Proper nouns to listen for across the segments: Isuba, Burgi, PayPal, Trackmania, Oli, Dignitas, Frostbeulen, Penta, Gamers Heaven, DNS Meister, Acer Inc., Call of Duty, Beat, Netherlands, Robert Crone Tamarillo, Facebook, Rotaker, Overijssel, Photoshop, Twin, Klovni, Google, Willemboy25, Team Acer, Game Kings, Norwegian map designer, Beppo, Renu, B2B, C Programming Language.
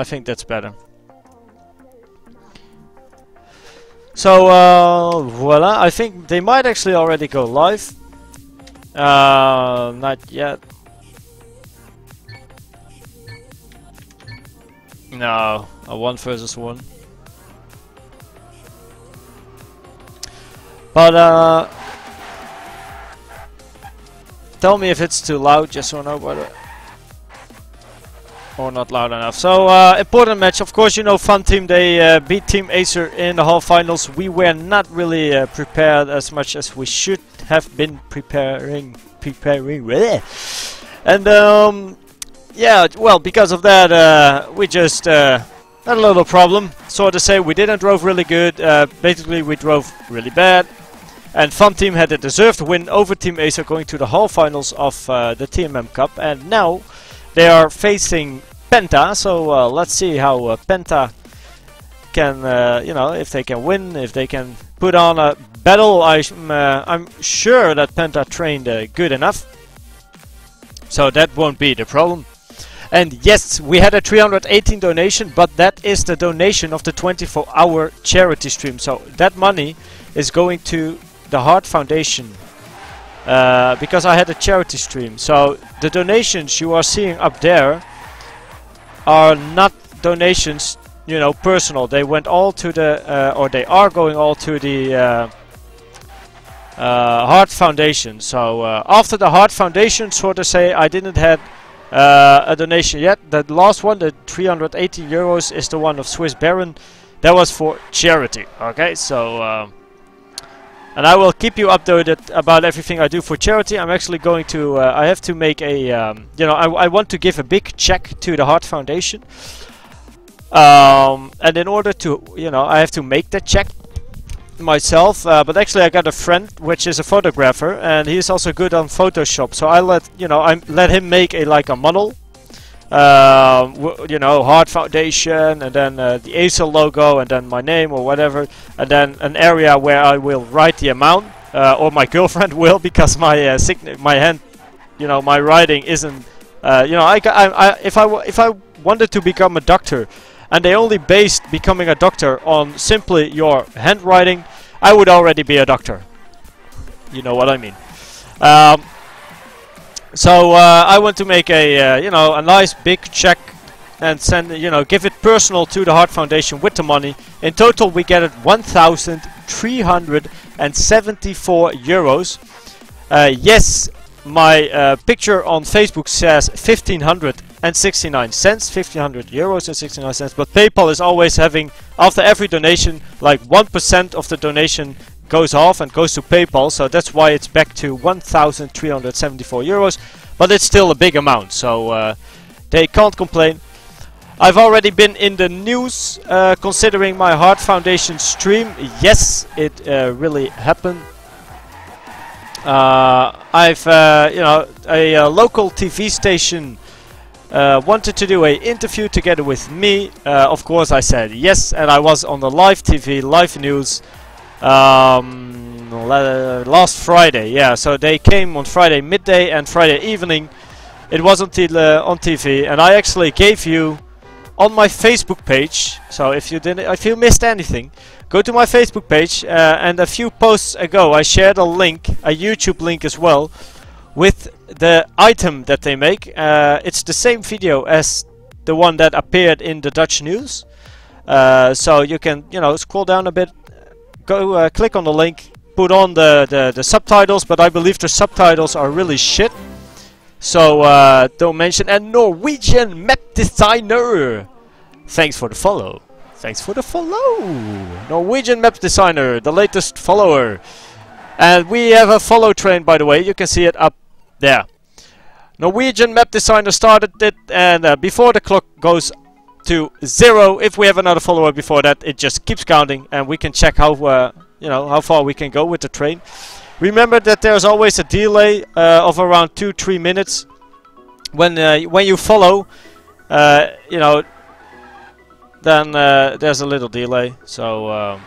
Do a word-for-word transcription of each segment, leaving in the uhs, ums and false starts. I think that's better. So, uh, voila. I think they might actually already go live. Uh, not yet. No, a one versus one. But, uh, tell me if it's too loud, just so I know whether or not loud enough. So, uh, important match. Of course, you know, Fun Team, they uh, beat Team Acer in the half finals. We were not really uh, prepared as much as we should have been preparing. Preparing. And, um, yeah, well, because of that, uh, we just uh, had a little problem. So to say, we didn't drove really good. Uh, basically, we drove really bad. And Fun Team had a deserved win over Team Acer, going to the half finals of uh, the T M M Cup, and now they are facing Penta. So uh, let's see how uh, Penta can, uh, you know, if they can win, if they can put on a battle. I uh, I'm sure that Penta trained uh, good enough, so that won't be the problem. And yes, we had a three hundred eighteen donation, but that is the donation of the twenty-four hour charity stream. So that money is going to the Heart Foundation, uh, because I had a charity stream. So the donations you are seeing up there are not donations, you know, personal. They went all to the, uh, or they are going all to the uh, uh, Heart Foundation. So uh, after the Heart Foundation, so to say, I didn't have uh, a donation yet. The last one, the three hundred eighty euros, is the one of Swiss Baron. That was for charity. Okay, so. Um, And I will keep you updated about everything I do for charity. I'm actually going to, uh, I have to make a, um, you know, I, I want to give a big check to the Heart Foundation. Um, and in order to, you know, I have to make that check myself. Uh, but actually I got a friend which is a photographer, and he's also good on Photoshop. So I let, you know, I let him make a, like a model. Uh, w you know, Heart Foundation, and then uh, the Acer logo, and then my name or whatever, and then an area where I will write the amount, uh, or my girlfriend will, because my uh, sign my hand, you know, my writing isn't. Uh, you know, I, I, I if I w if I wanted to become a doctor, and they only based becoming a doctor on simply your handwriting, I would already be a doctor. You know what I mean. Um, So uh, I want to make a, uh, you know, a nice big check and send, you know, give it personal to the Heart Foundation with the money. In total, we get it one thousand three hundred seventy-four euros. Uh, yes, my uh, picture on Facebook says fifteen hundred sixty-nine cents, fifteen hundred euros and sixty-nine cents. But PayPal is always having, after every donation, like one percent of the donation goes off and goes to PayPal, so that's why it's back to one thousand three hundred seventy-four euros, but it's still a big amount, so uh, they can't complain. I've already been in the news uh, considering my Heart Foundation stream. Yes, it uh, really happened. Uh, I've, uh, you know, a uh, local T V station Uh, wanted to do an interview together with me. Uh, of course, I said yes, and I was on the live T V, live news. Um, last Friday, yeah. So they came on Friday midday and Friday evening. It was until uh, on T V, and I actually gave you on my Facebook page. So if you didn't, if you missed anything, go to my Facebook page. Uh, and a few posts ago, I shared a link, a YouTube link as well, with the item that they make. Uh, it's the same video as the one that appeared in the Dutch news. Uh, so you can, you know, scroll down a bit. Go uh, click on the link, put on the, the, the subtitles, but I believe the subtitles are really shit. So uh, don't mention. And Norwegian Map Designer, thanks for the follow. Thanks for the follow. Norwegian Map Designer, the latest follower. And we have a follow train, by the way. You can see it up there. Norwegian Map Designer started it, and uh, before the clock goes to zero, if we have another follower before that, it just keeps counting, and we can check how uh, you know, how far we can go with the train. Remember that there's always a delay uh, of around two three minutes when uh, when you follow. Uh, you know, then uh, there's a little delay. So, um,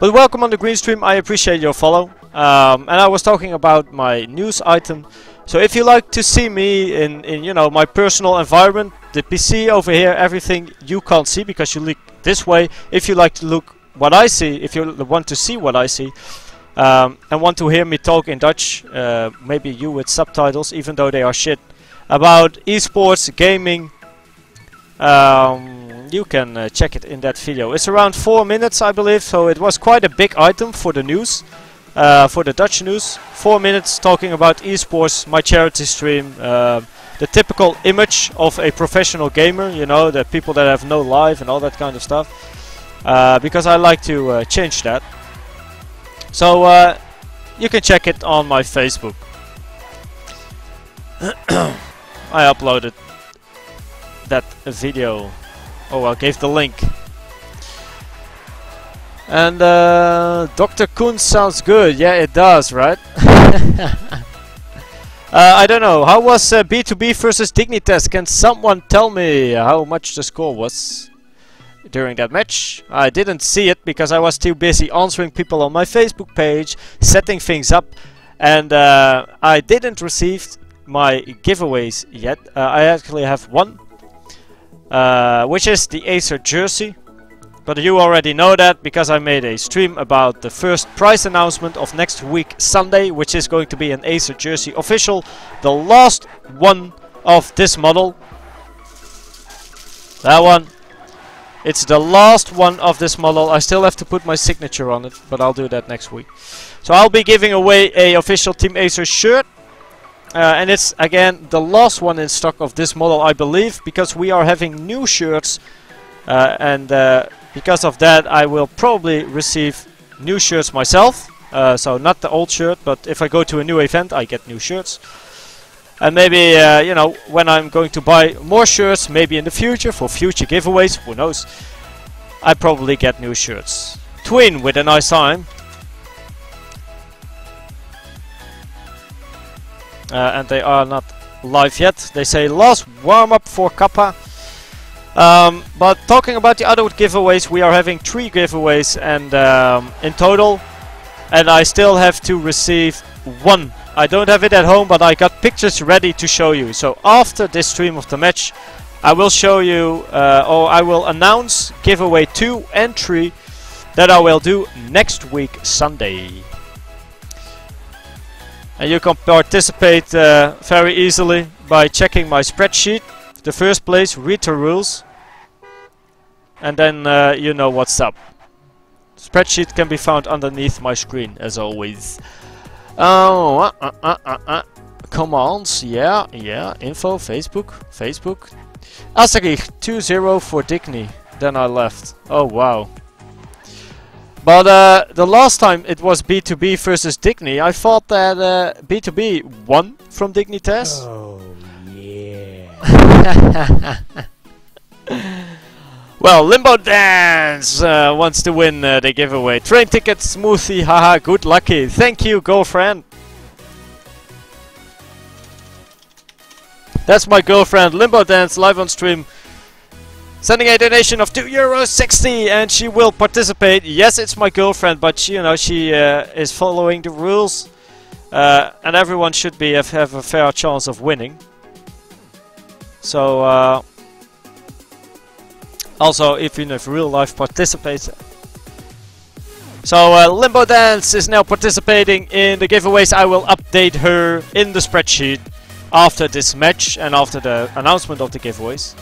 but welcome on the green stream. I appreciate your follow. Um, and I was talking about my news item. So if you like to see me in, in you know, my personal environment, the P C over here, everything you can't see because you look this way. If you like to look what I see, if you want to see what I see, um, and want to hear me talk in Dutch, uh, maybe you with subtitles, even though they are shit, about esports, gaming, um, you can uh, check it in that video. It's around four minutes, I believe, so it was quite a big item for the news. Uh, for the Dutch news, four minutes talking about esports, my charity stream, uh, the typical image of a professional gamer, you know, the people that have no life and all that kind of stuff, uh, because I like to uh, change that. So uh, you can check it on my Facebook. I uploaded that video. Oh, I gave the link. And uh, Doctor Koenz sounds good. Yeah, it does, right? uh, I don't know. How was uh, B two B versus Dignitas? Can someone tell me how much the score was during that match? I didn't see it because I was too busy answering people on my Facebook page, setting things up, and uh, I didn't receive my giveaways yet. Uh, I actually have one, uh, which is the Acer jersey. But you already know that because I made a stream about the first prize announcement of next week Sunday, which is going to be an Acer jersey official, the last one of this model. That one. It's the last one of this model. I still have to put my signature on it, but I'll do that next week. So I'll be giving away a official Team Acer shirt. Uh, and it's again the last one in stock of this model, I believe, because we are having new shirts uh, and uh, because of that, I will probably receive new shirts myself. Uh, so not the old shirt, but if I go to a new event, I get new shirts. And maybe, uh, you know, when I'm going to buy more shirts, maybe in the future, for future giveaways, who knows, I probably get new shirts. Twin with a nice time. Uh, and they are not live yet. They say last warm-up for Kappa. Um, but talking about the other giveaways, we are having three giveaways and um, in total, and I still have to receive one. I don't have it at home, but I got pictures ready to show you. So after this stream of the match, I will show you, uh, or I will announce giveaway two and three that I will do next week Sunday. And you can participate uh, very easily by checking my spreadsheet. The first place, read the rules. And then uh, you know what's up. Spreadsheet can be found underneath my screen, as always. Oh, uh, uh, uh, uh, uh. Commands, yeah, yeah. Info, Facebook, Facebook. Asagich, two zero for Digni. Then I left. Oh, wow. But uh, the last time it was B two B versus Digni, I thought that uh, B two B won from Dignitas. Oh, yeah. Well, Limbo Dance uh, wants to win uh, the giveaway. Train tickets, smoothie, haha, good lucky. Thank you, girlfriend. That's my girlfriend, Limbo Dance, live on stream. Sending a donation of two euros sixty, and she will participate. Yes, it's my girlfriend, but she, you know, she uh, is following the rules. Uh, and everyone should be have, have a fair chance of winning. So... Uh, Also, even if real life participates. So, uh, Limbo Dance is now participating in the giveaways. I will update her in the spreadsheet after this match and after the announcement of the giveaways.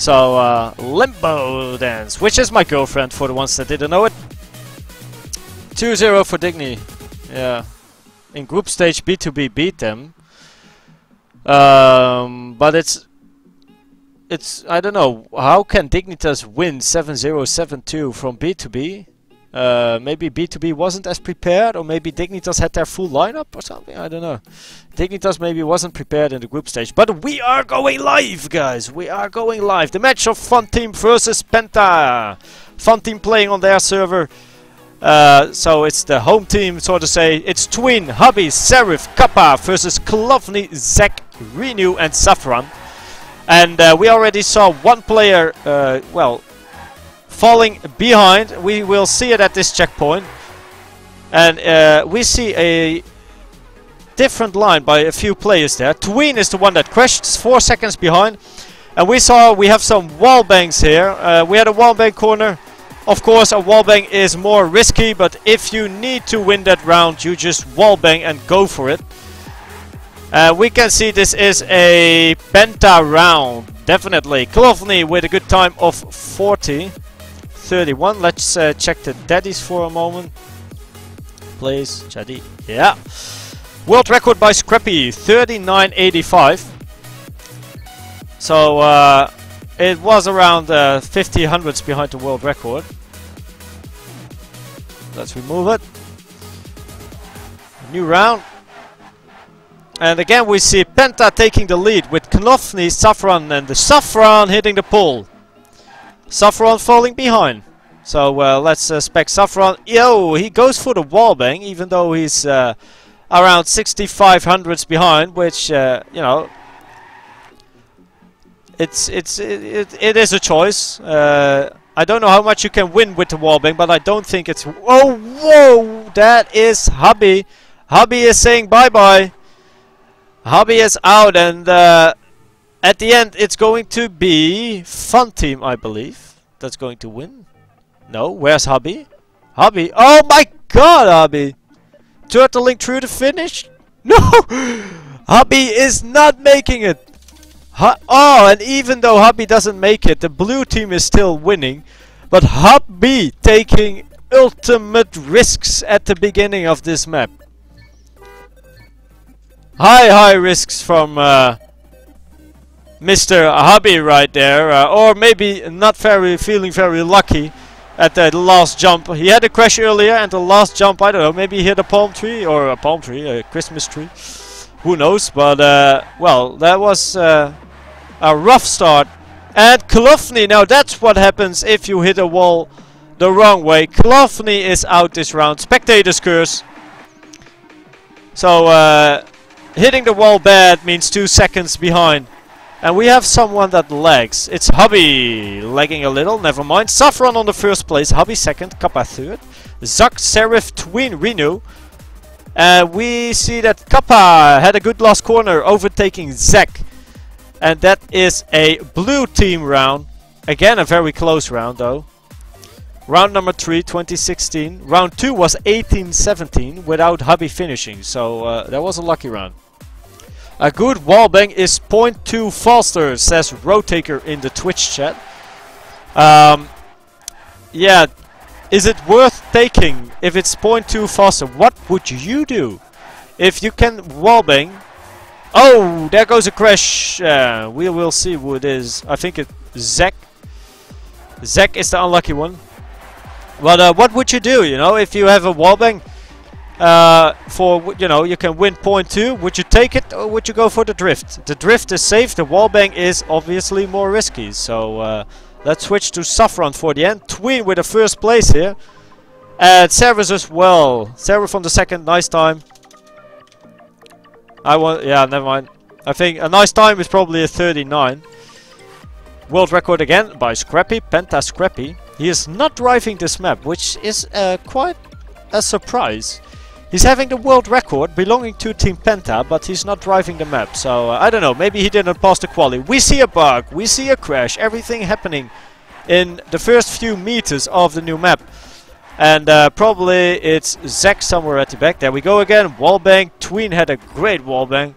So, uh, Limbo Dance, which is my girlfriend for the ones that didn't know it. two zero for Digni. Yeah. In group stage, B two B beat them. Um, but it's... It's... I don't know. How can Dignitas win seven zero, seven two from B two B? Uh, maybe B two B wasn't as prepared, or maybe Dignitas had their full lineup or something. I don't know. Dignitas maybe wasn't prepared in the group stage, but we are going live, guys. We are going live. The match of Fun Team versus Penta. Fun Team playing on their server, uh, so it's the home team, so to say. It's Twin, Hubby, Serif, Kappa versus Klovni, Zek, Renu, and Safran. And uh, we already saw one player, uh, well, falling behind. We will see it at this checkpoint. And uh, we see a different line by a few players there. Twin is the one that crashed, four seconds behind. And we saw we have some wall bangs here. Uh, we had a wall bang corner. Of course, a wall bang is more risky, but if you need to win that round, you just wall bang and go for it. Uh, we can see this is a Penta round, definitely. Klovni with a good time of forty thirty-one. Let's uh, check the daddies for a moment, please. Chaddy, yeah. World record by Scrappy, thirty-nine eighty-five. So uh, it was around uh, fifty hundredths behind the world record. Let's remove it. New round. And again we see Penta taking the lead with Klovni, Safran, and the Safran hitting the pole. Safran falling behind. So uh, let's uh, spec Safran. Yo, he goes for the wallbang even though he's uh, around sixty-five hundredths behind, which, uh, you know, it's it's it, it, it is a choice. Uh, I don't know how much you can win with the wallbang, but I don't think it's... Oh, whoa, that is Hubby. Hubby is saying bye-bye. Hubby is out, and uh, at the end it's going to be Fun Team, I believe, that's going to win. No, where's Hubby? Hubby, oh my god, Hubby! Turtling through the finish? No! Hubby is not making it! Hu oh, and even though Hubby doesn't make it, the blue team is still winning. But Hubby taking ultimate risks at the beginning of this map. High, high risks from uh, Mister Hubby right there, uh, or maybe not very feeling very lucky at that last jump. He had a crash earlier, and the last jump, I don't know, maybe he hit a palm tree or a palm tree, a Christmas tree. Who knows? But uh, well, that was uh, a rough start. And Klovni, now that's what happens if you hit a wall the wrong way. Klovni is out this round. Spectator's curse. So. Uh, Hitting the wall bad means two seconds behind. And we have someone that lags. It's Hubby lagging a little, never mind. Safran on the first place, Hubby second, Kappa third. Zek, Serif, Twin, Renu. And uh, we see that Kappa had a good last corner, overtaking Zek. And that is a blue team round. Again, a very close round though. Round number three, twenty sixteen. Round two was eighteen seventeen without Hubby finishing, so uh, that was a lucky round. A good wallbang is point two faster, says Rotaker in the Twitch chat. Um, yeah, is it worth taking if it's point two faster? What would you do if you can wallbang? Oh, there goes a crash. Uh, we will see who it is. I think it's Zek. Zek is the unlucky one. But uh, what would you do, you know, if you have a wallbang uh, for, w you know, you can win point two, would you take it or would you go for the drift? The drift is safe, the wallbang is obviously more risky, so uh, let's switch to Safran for the end. Twin with the first place here, and Serif as well. Serif on the second, nice time. I want, yeah, never mind. I think a nice time is probably a thirty-nine. World record again by Scrappy, Penta Scrappy. He is not driving this map, which is uh, quite a surprise. He's having the world record belonging to Team Penta, but he's not driving the map. So, uh, I don't know, maybe he didn't pass the quali. We see a bug, we see a crash, everything happening in the first few meters of the new map. And uh, probably it's Zek somewhere at the back. There we go again, wallbang. Tween had a great wallbang.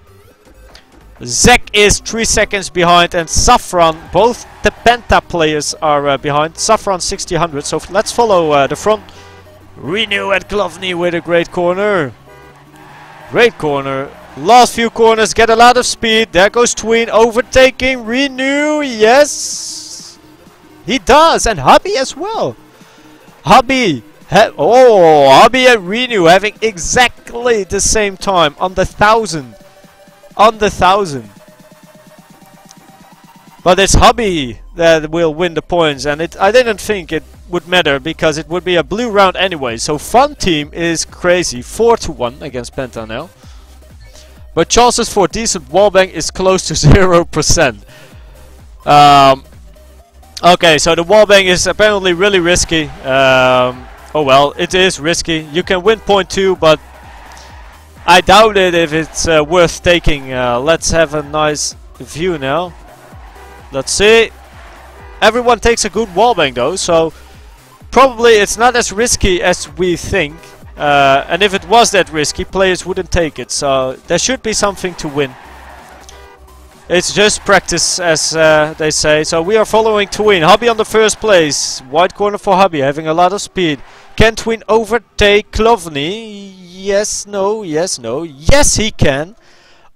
Zek is three seconds behind, and Safran, both the Penta players are uh, behind. Safran sixty hundred, so let's follow uh, the front. Renu and Klovni with a great corner. Great corner. Last few corners get a lot of speed. There goes Tween overtaking Renu. Yes, he does, and Hubby as well. Hubby. Ha oh, Hubby and Renu having exactly the same time on the thousand. On the thousand. But it's Hubby that will win the points, and it I didn't think it would matter because it would be a blue round anyway. So Fun Team is crazy, four to one against Penta now. But chances for decent wallbang is close to zero percent. Um, okay, so the wallbang is apparently really risky. Um, oh well, it is risky. You can win point two, but I doubt it if it's uh, worth taking. Uh, let's have a nice view now. Let's see. Everyone takes a good wallbang though, so probably it's not as risky as we think. Uh, and if it was that risky, players wouldn't take it, so there should be something to win. It's just practice, as uh, they say. So we are following Twin. Hubby on the first place. Wide corner for Hubby, having a lot of speed. Can Twin overtake Klovni? Yes, no, yes, no. Yes, he can.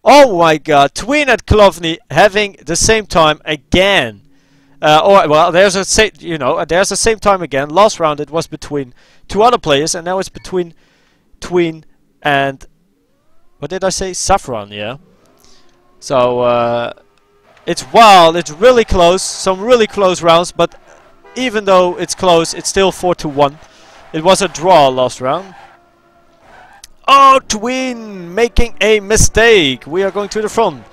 Oh my god, Twin and Klovni having the same time again. Uh, or well, there's a sa you know, there's the same time again. Last round it was between two other players, and now it's between Twin and what did I say? Safran, yeah. So uh, it's wild, it's really close, some really close rounds, but even though it's close, it's still four to one. It was a draw last round. Oh, Twin making a mistake. We are going to the front.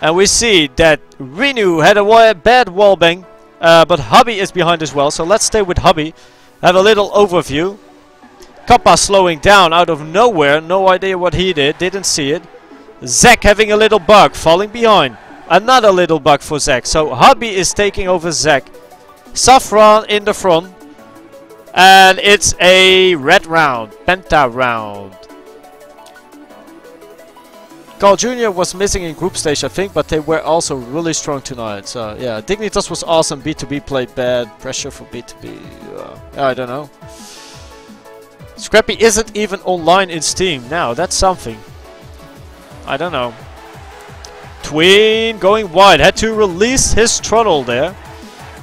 And we see that Renu had a wa bad wallbang, uh, but Hubby is behind as well, so let's stay with Hubby. Have a little overview. Kappa slowing down out of nowhere, no idea what he did, didn't see it. Zek having a little bug, falling behind. Another little bug for Zek. So Hubby is taking over Zek. Safran in the front. And it's a red round. Penta round. Carl Junior was missing in group stage, I think. But they were also really strong tonight. So yeah, Dignitas was awesome. B two B played bad. Pressure for B two B. Uh, I don't know. Scrappy isn't even online in Steam. Now, that's something. I don't know. Twin going wide. Had to release his throttle there.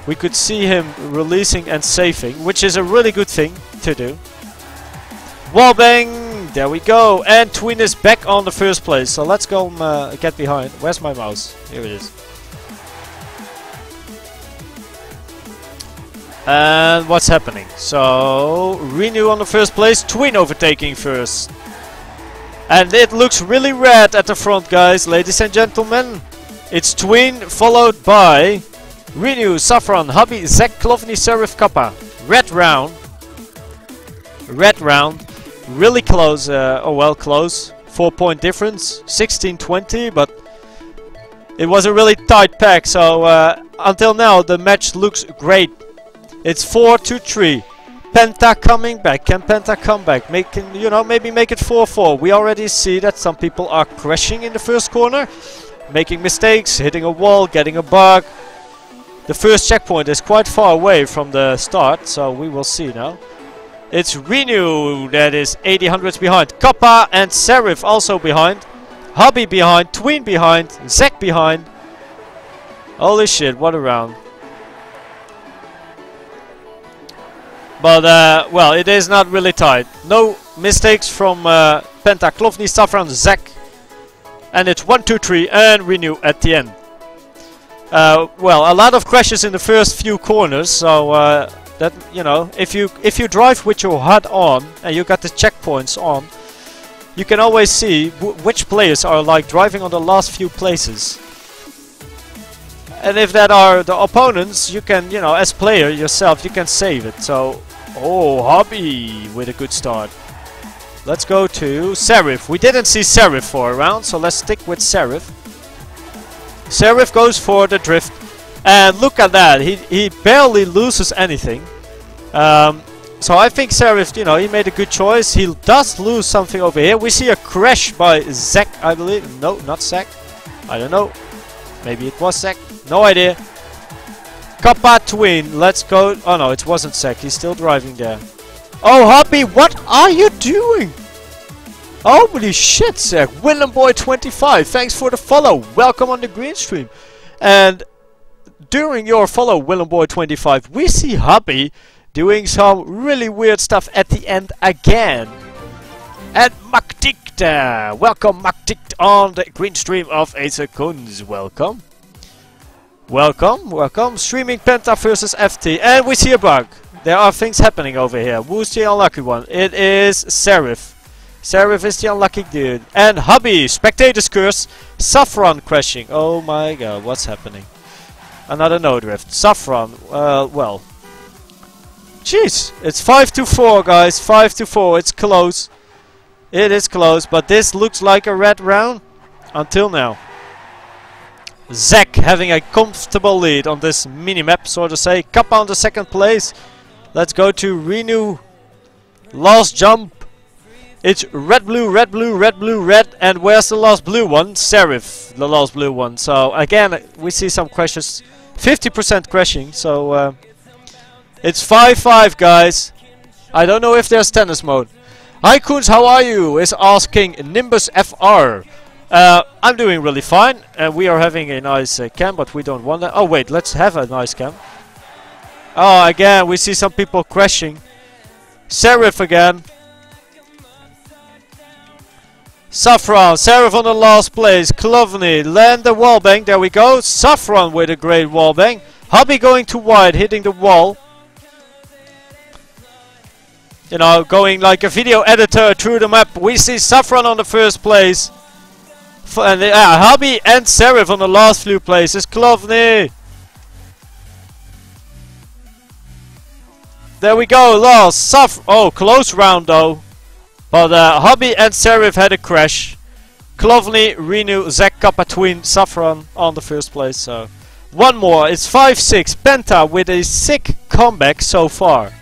We could see him releasing and saving, which is a really good thing to do. Wallbang! There we go. And Twin is back on the first place. So let's go uh, get behind. Where's my mouse? Here it is. And what's happening? So, Renu on the first place. Twin overtaking first. And it looks really red at the front, guys, ladies and gentlemen. It's Twin followed by Renu, Safran, Hubby, Zek, Klovni, Serif, Kappa. Red round. Red round. Really close. Uh, oh well, close. Four point difference. sixteen twenty, but it was a really tight pack. So uh, until now, the match looks great. It's four to three. Penta coming back. Can Penta come back? Making, you know, maybe make it four four. We already see that some people are crashing in the first corner, making mistakes, hitting a wall, getting a bug. The first checkpoint is quite far away from the start, so we will see now. It's Renu that is eighty hundredths behind. Kappa and Serif also behind. Hubby behind, Twin behind, Zek behind. Holy shit, what a round. But, uh, well, it is not really tight. No mistakes from uh, Penta, Klovni, Safran, Zek. And it's one two three and Renu at the end. Uh, well, a lot of crashes in the first few corners, so uh, that, you know, if you if you drive with your H U D on and you got the checkpoints on, you can always see w which players are like driving on the last few places. And if that are the opponents, you can, you know, as player yourself, you can save it. So, oh, Hubby with a good start. Let's go to Serif. We didn't see Serif for a round, so let's stick with Serif. Serif goes for the drift. And look at that. He, he barely loses anything. Um, so I think Serif, you know, he made a good choice. He does lose something over here. We see a crash by Zek, I believe. No, not Zek. I don't know. Maybe it was Zek. No idea. Kappa, Twin. Let's go. Oh no, it wasn't Zek. He's still driving there. Oh, Hubby, what are you doing? Holy shit, Zek. Willemboy twenty-five, thanks for the follow. Welcome on the green stream. And during your follow, Willemboy twenty-five, we see Hubby doing some really weird stuff at the end again. And Maktikta. Welcome, Maktikta, on the green stream of Acer Koenz. Welcome. Welcome, welcome. Streaming Penta versus F T. And we see a bug. There are things happening over here. Who's the unlucky one? It is Serif. Serif is the unlucky dude. And Hubby, spectator's curse. Safran crashing. Oh my god, what's happening? Another no drift. Safran, uh, well. Jeez, it's five to four, guys. five to four, it's close. It is close, but this looks like a red round until now. Zek having a comfortable lead on this mini-map, so to say. Kappa on the second place. Let's go to Renu. Last jump. It's red, blue, red, blue, red, blue, red. And where's the last blue one? Serif, the last blue one. So again, we see some crashes. fifty percent crashing, so... Uh, it's five five, guys. I don't know if there's tennis mode. Hi Koenz, how are you? Is asking Nimbus F R. Uh, I'm doing really fine. Uh, we are having a nice uh, camp, but we don't want that. Oh wait, let's have a nice camp. Oh, again, we see some people crashing. Serif again. Safran, Serif on the last place. Klovni, land the wallbang. There we go. Safran with a great wallbang. Hubby going to wide, hitting the wall. You know, going like a video editor through the map. We see Safran on the first place. F and the, uh, Hubby and Serif on the last few places. Klovni. There we go, last. Saf oh, close round though. But uh, Hubby and Serif had a crash. Klovni, Renu, Zek, Kappa, Twin, Safran on the first place. So one more. It's five six. Penta with a sick comeback so far.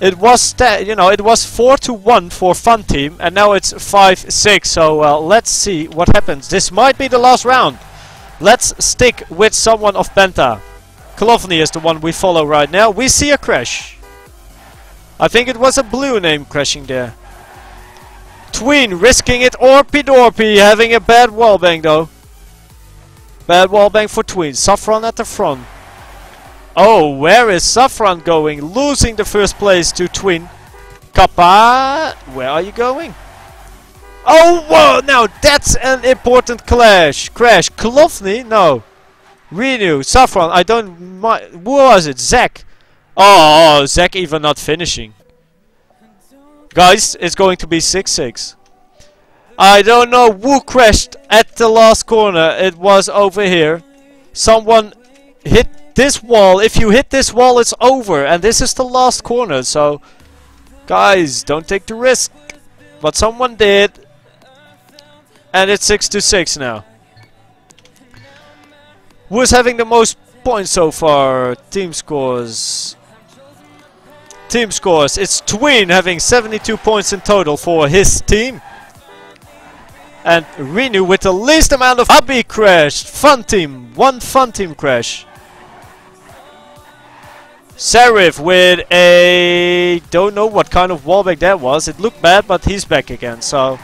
It was, you know, it was four to one for Fun Team, and now it's five six. So uh, let's see what happens. This might be the last round. Let's stick with someone of Penta. Klovni is the one we follow right now. We see a crash. I think it was a blue name crashing there. Twin risking it. Orpy Dorpy having a bad wallbang though. Bad wallbang for Twin. Safran at the front. Oh, where is Safran going? Losing the first place to Twin. Kappa, where are you going? Oh, whoa! Now that's an important clash. Crash. Klovni? No. Renu. Safran. I don't mind. Who was it? Zek. Oh, Zek even not finishing. Guys, it's going to be six six. I don't know who crashed at the last corner. It was over here. Someone hit this wall. If you hit this wall, it's over, and this is the last corner, so guys, don't take the risk, but someone did, and it's six to six now. Who's having the most points so far? Team scores. Team scores. It's Twin having seventy-two points in total for his team, and Renu with the least amount of. Hubby crashed. Fun Team. One Fun Team crash. Serif with a... don't know what kind of wallback that was. It looked bad, but he's back again, so...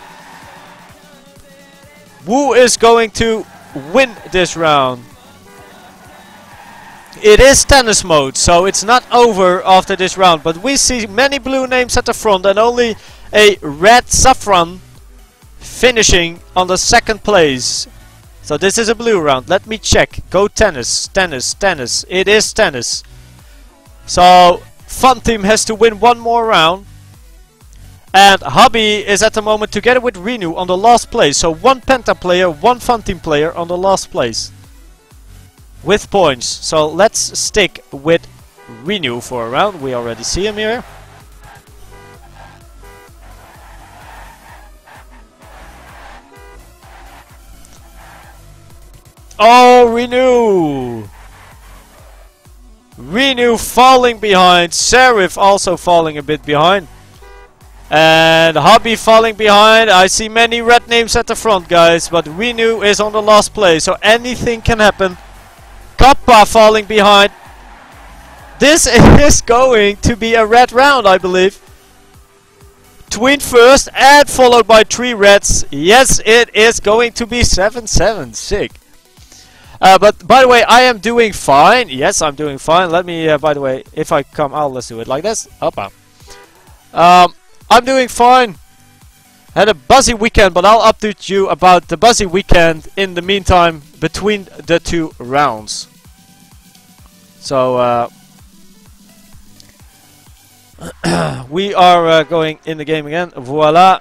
who is going to win this round? It is tennis mode, so it's not over after this round. But we see many blue names at the front and only a red Safran finishing on the second place. So this is a blue round. Let me check. Go tennis, tennis, tennis. It is tennis. So Fun Team has to win one more round, and Hubby is at the moment together with Renu on the last place. So one Penta player, one Fun Team player on the last place with points. So let's stick with Renu for a round. We already see him here. Oh, Renu! Renu falling behind, Serif also falling a bit behind, and Hubby falling behind. I see many red names at the front, guys, but Renu is on the last place, so anything can happen. Kappa falling behind. This is going to be a red round, I believe. Twin first and followed by three reds. Yes, it is going to be seven seven. Sick. Uh, but by the way, I am doing fine. Yes, I'm doing fine. Let me, uh, by the way, if I come out, let's do it like this. Hoppa. Um, I'm doing fine. Had a busy weekend, but I'll update you about the busy weekend in the meantime between the two rounds. So, uh, we are uh, going in the game again. Voila.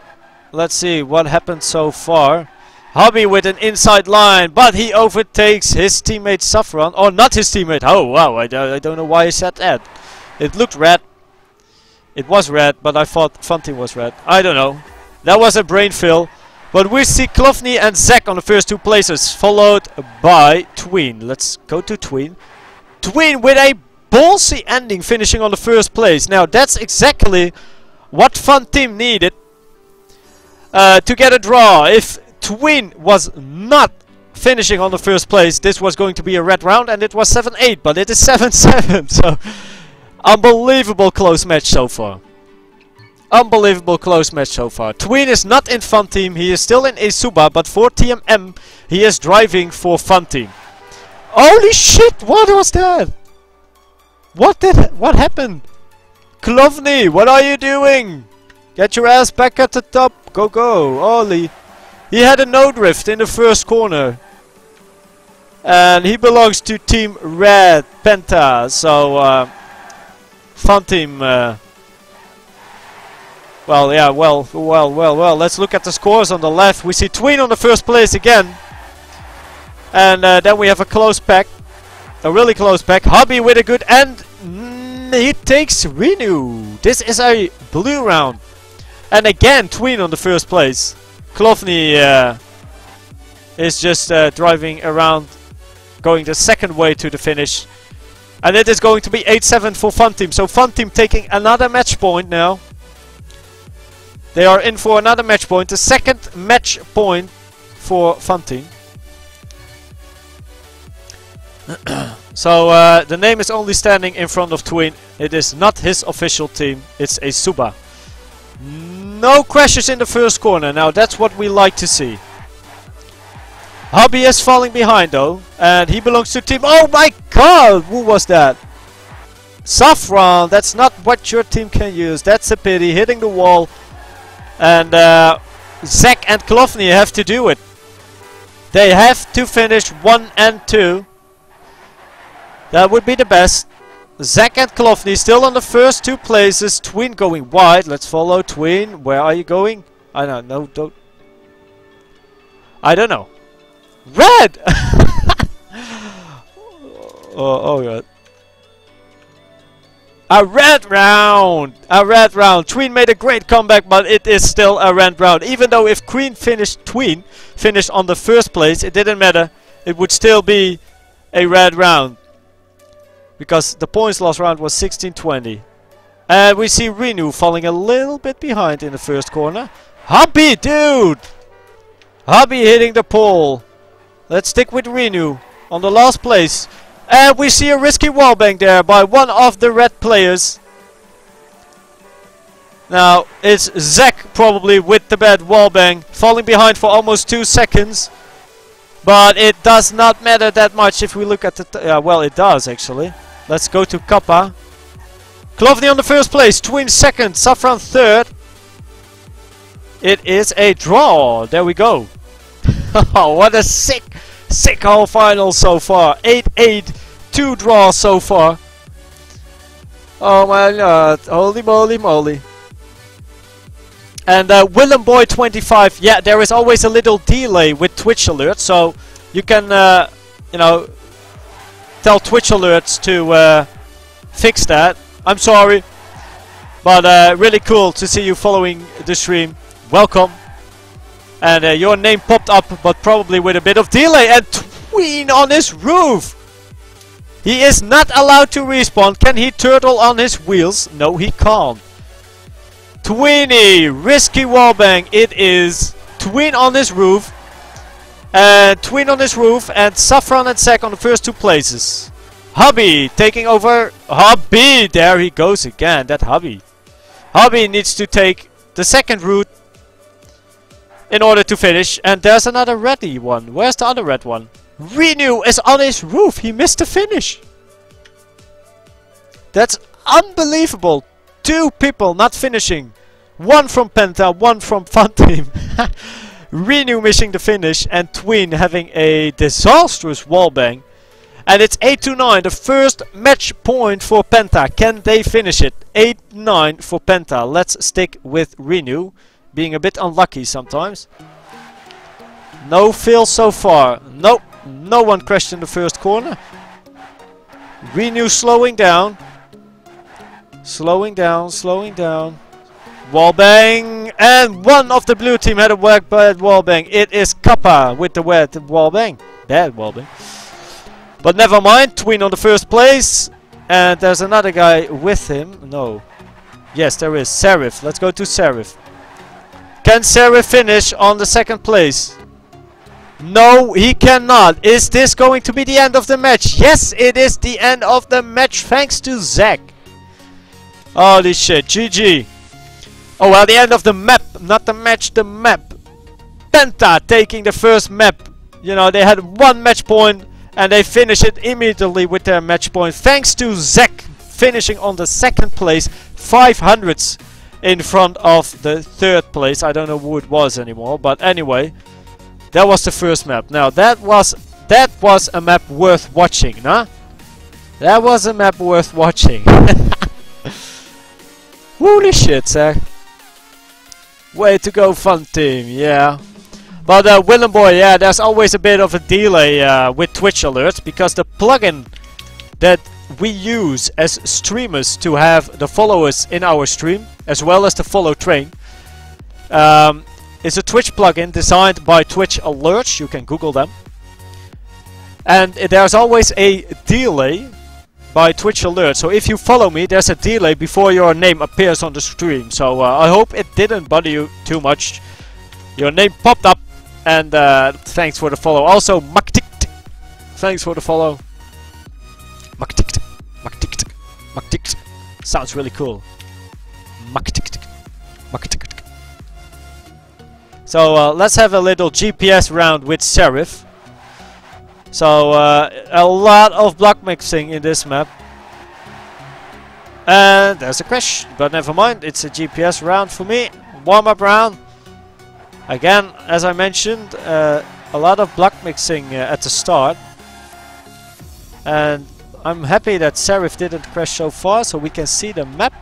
Let's see what happened so far. Hubby with an inside line, but he overtakes his teammate Safran. Or not his teammate. Oh, wow. I, I don't know why I said that. It looked red. It was red, but I thought Fun Team was red. I don't know. That was a brain fill. But we see Klovni and Zek on the first two places, followed by Twin. Let's go to Twin. Twin with a ballsy ending, finishing on the first place. Now, that's exactly what Fun Team needed uh, to get a draw. If Twin was not finishing on the first place, this was going to be a red round, and it was seven eight, but it is seven seven, so unbelievable close match so far. Unbelievable close match so far. Twin is not in Fun Team, he is still in Isuba, but for T M M he is driving for Fun Team. Holy shit, what was that? What did, what happened? Klovni, what are you doing? Get your ass back at the top, go go, Oli. He had a no drift in the first corner. And he belongs to Team Red, Penta, so uh, Fun Team... Uh, Well, yeah, well, well, well, well, let's look at the scores on the left. We see Twin on the first place again. And uh, then we have a close pack. A really close pack. Hubby with a good end. Mm, he takes Renu. This is a blue round. And again, Twin on the first place. Klovni uh, is just uh, driving around, going the second way to the finish. And it is going to be eight seven for Fun Team. So Fun Team taking another match point now. They are in for another match point, the second match point for Fun Team. So uh, the name is only standing in front of Twin. It is not his official team, it's a Suba. No crashes in the first corner, now that's what we like to see. Hubby is falling behind though, and he belongs to team... Oh my god, who was that? Safran, that's not what your team can use, that's a pity, hitting the wall. And uh, Zek and Klovni have to do it. They have to finish one and two. That would be the best. Zek and Klovni still on the first two places. Twin going wide. Let's follow Twin. Where are you going? I don't know. Don't. I don't know. Red. oh, oh god. A red round! A red round! Twin made a great comeback, but it is still a red round. Even though if Queen finished, Twin finished on the first place, it didn't matter. It would still be a red round. Because the points loss round was sixteen twenty. And we see Renu falling a little bit behind in the first corner. Hubby, dude! Hubby hitting the pole. Let's stick with Renu on the last place. And we see a risky wallbang there by one of the red players. Now, it's Zek probably with the bad wallbang, falling behind for almost two seconds. But it does not matter that much if we look at the... T uh, well, it does, actually. Let's go to Kappa. Klovni on the first place, Twin second, Safran third. It is a draw. There we go. What a sick... Sick whole final so far. eight eight, two draws so far. Oh my god, holy moly moly. And uh, Willemboy twenty-five, yeah, there is always a little delay with Twitch alerts, so you can, uh, you know, tell Twitch alerts to uh, fix that. I'm sorry, but uh, really cool to see you following the stream. Welcome. And uh, your name popped up, but probably with a bit of delay. And Tween on his roof! He is not allowed to respawn. Can he turtle on his wheels? No, he can't. Tweeny! Risky wallbang. It is Tween on his roof. And Tween on his roof. And Safran and Zek on the first two places. Hubby taking over. Hubby! There he goes again. That Hubby. Hubby needs to take the second route in order to finish, and there's another reddy one. Where's the other red one? Renu is on his roof. He missed the finish. That's unbelievable. Two people not finishing. One from Penta, one from Fun Team. Renu missing the finish, and Twin having a disastrous wallbang. And it's eight to nine, the first match point for Penta. Can they finish it? eight nine for Penta. Let's stick with Renu. Being a bit unlucky sometimes. No fail so far. Nope. No one crashed in the first corner. Renu slowing down. Slowing down, slowing down. Wallbang! And one of the blue team had a whack bad wallbang. It is Kappa with the wet wallbang. Bad wallbang. But never mind, Twin on the first place. And there's another guy with him. No. Yes, there is. Serif. Let's go to Serif. Can Serif finish on the second place? No, he cannot. Is this going to be the end of the match? Yes, it is the end of the match thanks to Zek. Holy shit, G G. Oh well, the end of the map, not the match, the map. Penta taking the first map. You know, they had one match point and they finished it immediately with their match point. Thanks to Zek finishing on the second place, five hundredths in front of the third place. I don't know who it was anymore, but anyway, that was the first map. Now that was that was a map worth watching, nah? That was a map worth watching. Holy shit, Zek. Way to go, Fun Team, yeah. But uh, Willemboy, yeah, there's always a bit of a delay uh, with Twitch alerts because the plugin that we use as streamers to have the followers in our stream, as well as the follow train, um, is a Twitch plugin designed by Twitch alerts. You can Google them. And uh, there's always a delay by Twitch alert. So if you follow me, there's a delay before your name appears on the stream. So uh, I hope it didn't bother you too much. Your name popped up, and uh, thanks for the follow. Also Maktikta, thanks for the follow. Maktikta, Maktikta, Maktikta. Sounds really cool. Maktikta, Maktikta. So uh, let's have a little G P S round with Serif. So uh, a lot of block mixing in this map. And there's a crash, but never mind, it's a G P S round for me. Warm up round. Again, as I mentioned, uh, a lot of block mixing uh, at the start. And I'm happy that Serif didn't crash so far, so we can see the map.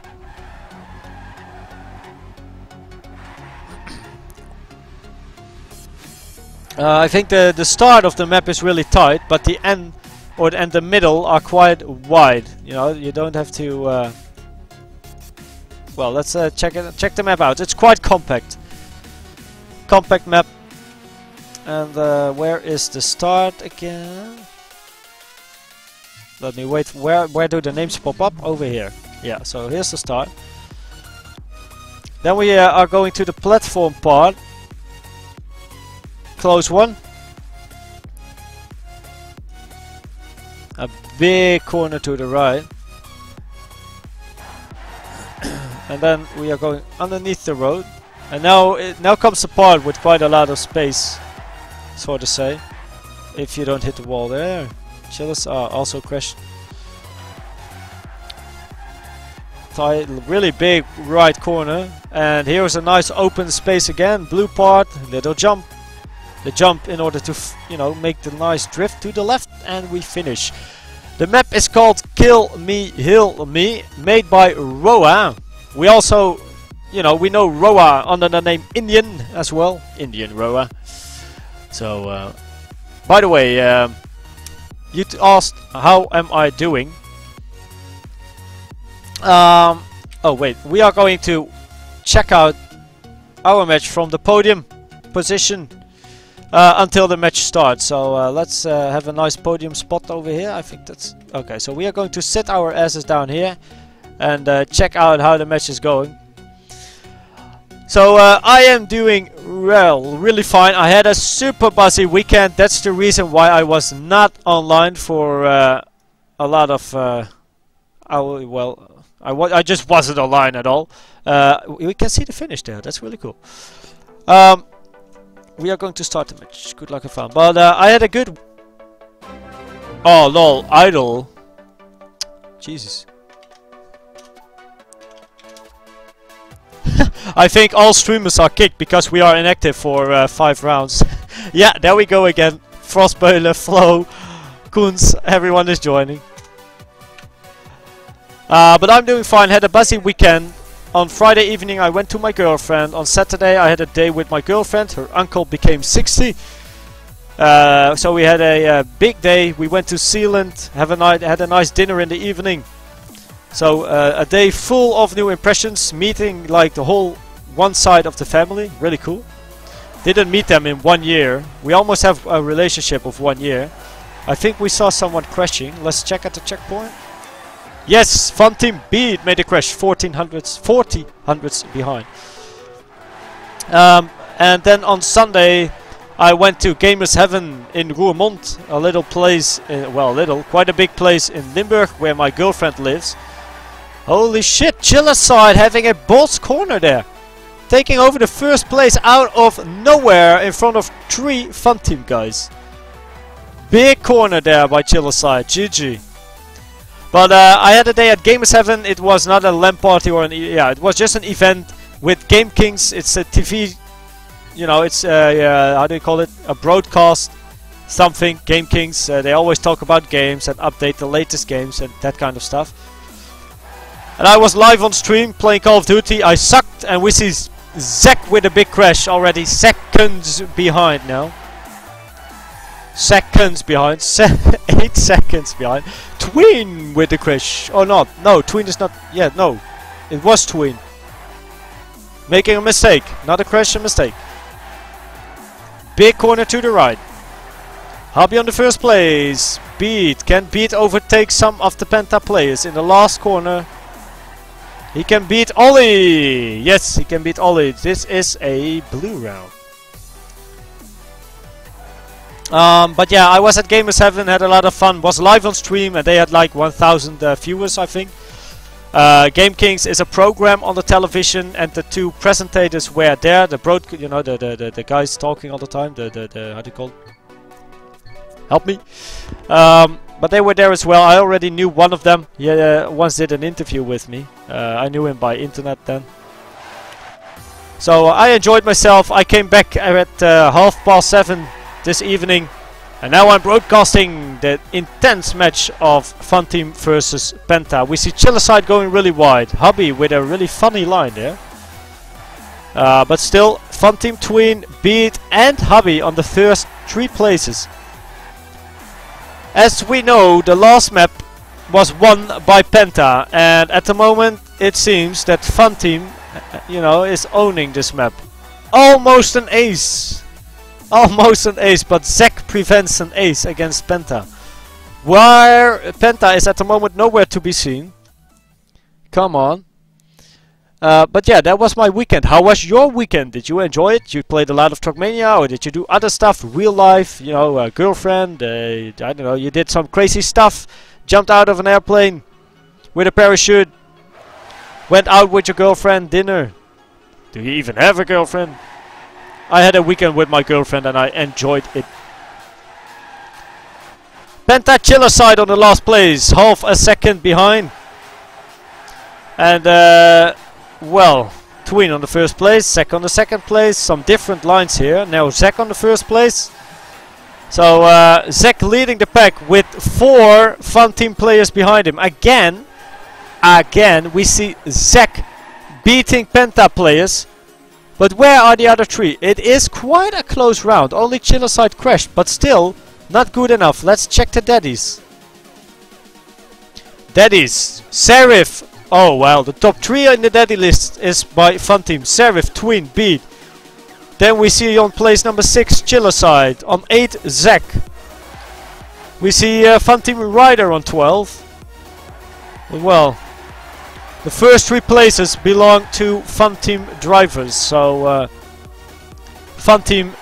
Uh, I think the, the start of the map is really tight, but the end or the, and the middle are quite wide. You know, you don't have to... Uh well, let's uh, check it, check the map out. It's quite compact. Compact map. And uh, where is the start again? Let me wait. Where, where do the names pop up? Over here. Yeah, so here's the start. Then we uh, are going to the platform part. Close one. A big corner to the right. And then we are going underneath the road. And now it now comes the part with quite a lot of space, so to say. If you don't hit the wall there. Chillas are also crashed. Really big right corner. And here is a nice open space again. Blue part, little jump. The jump in order to, f you know, make the nice drift to the left, and we finish. The map is called Kill Me, Heal Me, made by Roa. We also, you know, we know Roa under the name Indian as well. Indian Roa. So, uh, by the way, um, you t asked, how am I doing? Um, oh, wait, we are going to check out our match from the podium position. Uh, until the match starts, so uh, let's uh, have a nice podium spot over here. I think that's okay. So we are going to sit our asses down here and uh, check out how the match is going. So uh, I am doing well, really fine. I had a super busy weekend. That's the reason why I was not online for uh, a lot of. Uh, I well, I wa I just wasn't online at all. Uh, we can see the finish there. That's really cool. Um, We are going to start the match. Good luck and fun. But uh, I had a good... Oh lol, idle. Jesus. I think all streamers are kicked because we are inactive for uh, five rounds. Yeah, there we go again. Frostbeulen, Flo, Koenz, everyone is joining. Uh, but I'm doing fine. Had a busy weekend. On Friday evening I went to my girlfriend. On Saturday I had a day with my girlfriend. Her uncle became sixty. Uh, so we had a uh, big day. We went to Zealand, have a night, had a nice dinner in the evening. So uh, a day full of new impressions, meeting like the whole one side of the family. Really cool. Didn't meet them in one year. We almost have a relationship of one year. I think we saw someone crashing. Let's check at the checkpoint. Yes, Fun Team Beat made a crash, fourteen hundreds, forty hundreds behind. Um, and then on Sunday, I went to Gamers Heaven in Roermond, a little place, uh, well, little, quite a big place in Limburg, where my girlfriend lives. Holy shit, Chillaside having a boss corner there, taking over the first place out of nowhere in front of three Fun Team guys. Big corner there by Chillaside, G G. But uh, I had a day at Gamers Heaven. It was not a LAN party or an e yeah, it was just an event with Game Kings. It's a T V, you know, it's a, uh, how do you call it, a broadcast something. Game Kings, uh, they always talk about games and update the latest games and that kind of stuff. And I was live on stream playing Call of Duty. I sucked, and we see Zek with a big crash already, seconds behind now. Seconds behind, se eight seconds behind. Twin with the crash, or not? No, Twin is not. Yeah, no, it was Twin. Making a mistake, not a crash, a mistake. Big corner to the right. Hubby on the first place. Beat can Beat overtake some of the Penta players in the last corner. He can beat Oli. Yes, he can beat Oli. This is a blue round. Um, but yeah, I was at Gamers Heaven, had a lot of fun, was live on stream, and they had like one thousand uh, viewers, I think. Uh, Game Kings is a program on the television, and the two presentators were there. The broad, you know, the, the the the guys talking all the time. The the, the how do you call it? Help me. Um, but they were there as well. I already knew one of them. He uh, once did an interview with me. Uh, I knew him by internet then. So uh, I enjoyed myself. I came back at uh, half past seven this evening, and now I'm broadcasting the intense match of Fun Team versus Penta. We see Chillaside going really wide, Hubby with a really funny line there, uh, but still Fun Team, Twin, Beat and Hubby on the first three places. As we know, the last map was won by Penta, and at the moment it seems that Fun Team, you know, is owning this map. Almost an ace! Almost an ace, but Zek prevents an ace against Penta. Where Penta is at the moment nowhere to be seen. Come on. Uh, but yeah, that was my weekend. How was your weekend? Did you enjoy it? You played a lot of Trackmania, or did you do other stuff? Real life, you know, a girlfriend, uh, I don't know, you did some crazy stuff. Jumped out of an airplane with a parachute. Went out with your girlfriend, dinner. Do you even have a girlfriend? I had a weekend with my girlfriend and I enjoyed it. Penta Chillaside on the last place, half a second behind. And uh, well, Twin on the first place, Zek on the second place, some different lines here. Now Zek on the first place. So uh, Zek leading the pack with four Fun Team players behind him. Again, again we see Zek beating Penta players. But where are the other three? It is quite a close round. Only Chillaside crashed, but still not good enough. Let's check the daddies. Daddies. Serif. Oh, well, the top three in the daddy list is by Fun Team. Serif, Twin, Beat. Then we see on place number six, Chillaside. On eight, Zek. We see uh, Fun Team Rider on twelve. Well... the first three places belong to Fun Team drivers, so uh, Fun Team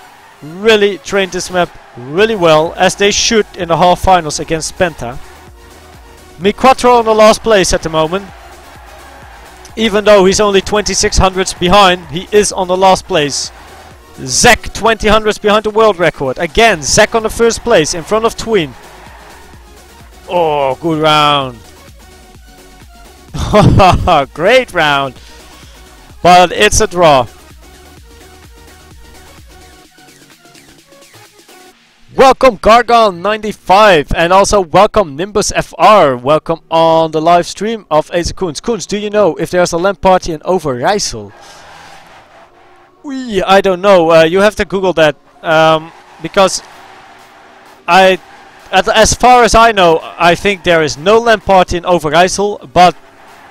really trained this map really well, as they should in the half finals against Penta. Mi Quattro on the last place at the moment. Even though he's only twenty-six hundredths behind, he is on the last place. Zek twenty hundredths behind the world record. Again, Zek on the first place in front of Twin. Oh, good round. Great round, but it's a draw. Welcome Gargon ninety-five, and also welcome Nimbus F R. Welcome on the live stream of Acer Koenz. Koenz, do you know if there's a LAN party in Overijssel? We, I don't know. Uh, you have to Google that, um, because I, as, as far as I know, I think there is no LAN party in Overijssel, but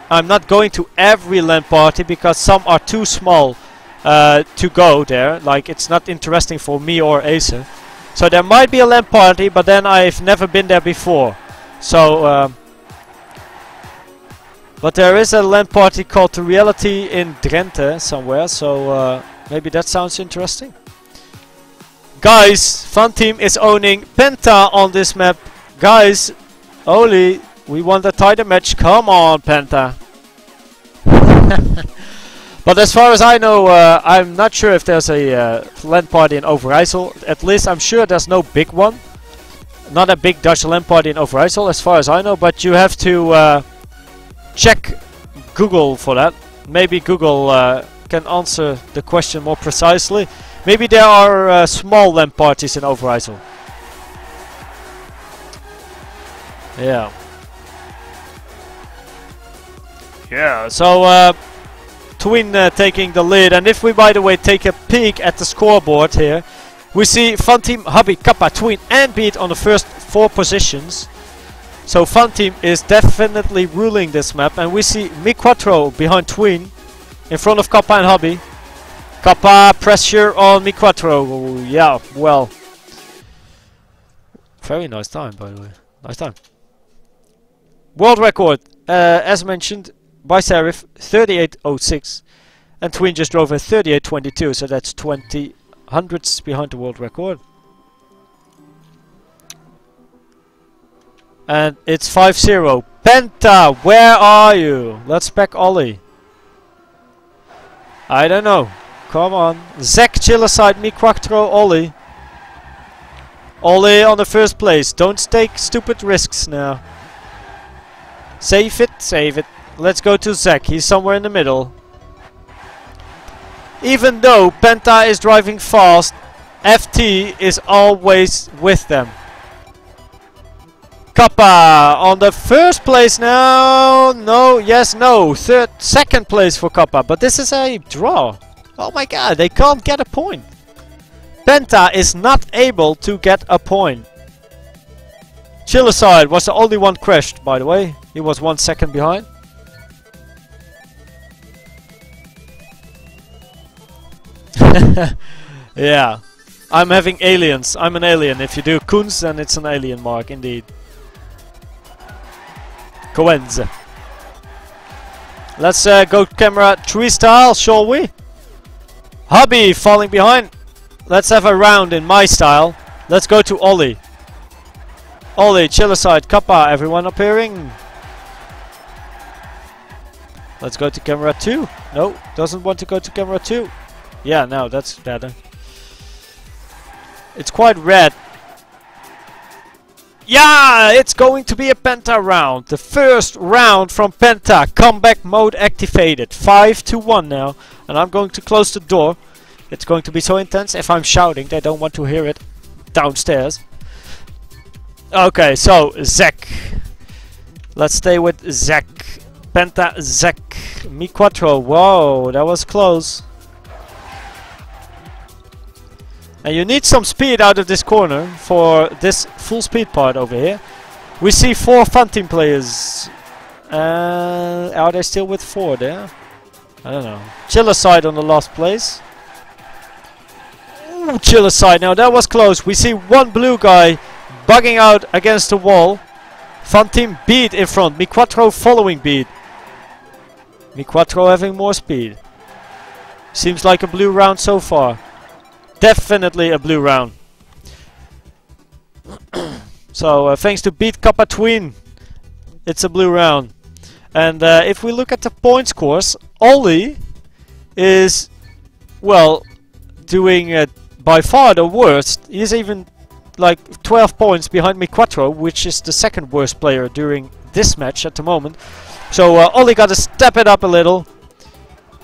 I'm not going to every LAN party because some are too small uh, to go there. Like, it's not interesting for me or Acer. So there might be a LAN party, but then I've never been there before. So, um, but there is a LAN party called The Reality in Drenthe somewhere. So uh, maybe that sounds interesting. Guys, Fun Team is owning Penta on this map. Guys, Oli, we want a title match. Come on, Penta. But as far as I know, uh, I'm not sure if there's a uh, LAN party in Overijssel. At least I'm sure there's no big one. Not a big Dutch LAN party in Overijssel, as far as I know. But you have to uh, check Google for that. Maybe Google uh, can answer the question more precisely. Maybe there are uh, small LAN parties in Overijssel. Yeah. Yeah, so uh, Twin uh, taking the lead. And if we, by the way, take a peek at the scoreboard here, we see Fun Team, Hubby, Kappa, Twin and Beat on the first four positions. So Fun Team is definitely ruling this map. And we see Mi Quattro behind Twin, in front of Kappa and Hubby. Kappa, pressure on Mi Quattro. Yeah, well. Very nice time, by the way. Nice time. World record, uh, as mentioned by Serif, thirty-eight oh six. And Twin just drove a thirty-eight twenty-two, so that's twenty hundredths behind the world record. And it's five zero. Penta, where are you? Let's back Oli. I don't know. Come on. Zek, Chillaside, Mi Quattro, Oli. Oli on the first place. Don't take stupid risks now. Save it, save it. Let's go to Zek. He's somewhere in the middle. Even though Penta is driving fast, F T is always with them. Kappa on the first place now. No, yes, no. Third, second place for Kappa. But this is a draw. Oh my god, they can't get a point. Penta is not able to get a point. Chillaside was the only one crashed, by the way. He was one second behind. Yeah, I'm having aliens. I'm an alien. If you do Koenz, then it's an alien mark, indeed. Koenz. Let's uh, go camera three style, shall we? Hubby falling behind. Let's have a round in my style. Let's go to Oli. Oli, Chillaside, Kappa, everyone appearing. Let's go to camera two. No, doesn't want to go to camera two. Yeah, no, that's better. It's quite red. Yeah, it's going to be a Penta round. The first round from Penta. Comeback mode activated. five to one now. And I'm going to close the door. It's going to be so intense. If I'm shouting, they don't want to hear it downstairs. Okay, so Zek. Let's stay with Zek. Penta, Zek. Mi Quattro. Whoa, that was close. And you need some speed out of this corner for this full speed part over here. We see four Fun Team players. Uh, are they still with four there? I don't know. Chillaside on the last place. Ooh, Chillaside. Now that was close. We see one blue guy bugging out against the wall. Fun Team Beat in front. Mi Quattro following Beat. Mi Quattro having more speed. Seems like a blue round so far. Definitely a blue round. So uh, thanks to Beat, Kappa, Twin, it's a blue round. And uh, if we look at the point scores, Oli is, well, doing uh, by far the worst. He's even like twelve points behind Mi Quattro, which is the second worst player during this match at the moment. So uh, Oli got to step it up a little.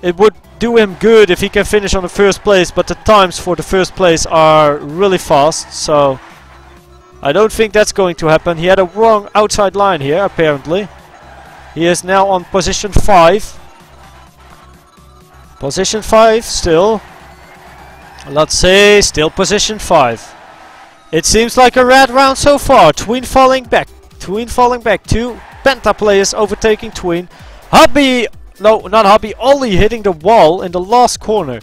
It would do him good if he can finish on the first place, but the times for the first place are really fast, so I don't think that's going to happen. He had a wrong outside line here, apparently. He is now on position five. Position five still. Let's say still position five. It seems like a red round so far. Twin falling back. Twin falling back. Two Penta players overtaking Twin. Hubby, no, not Hubby, Oli hitting the wall in the last corner.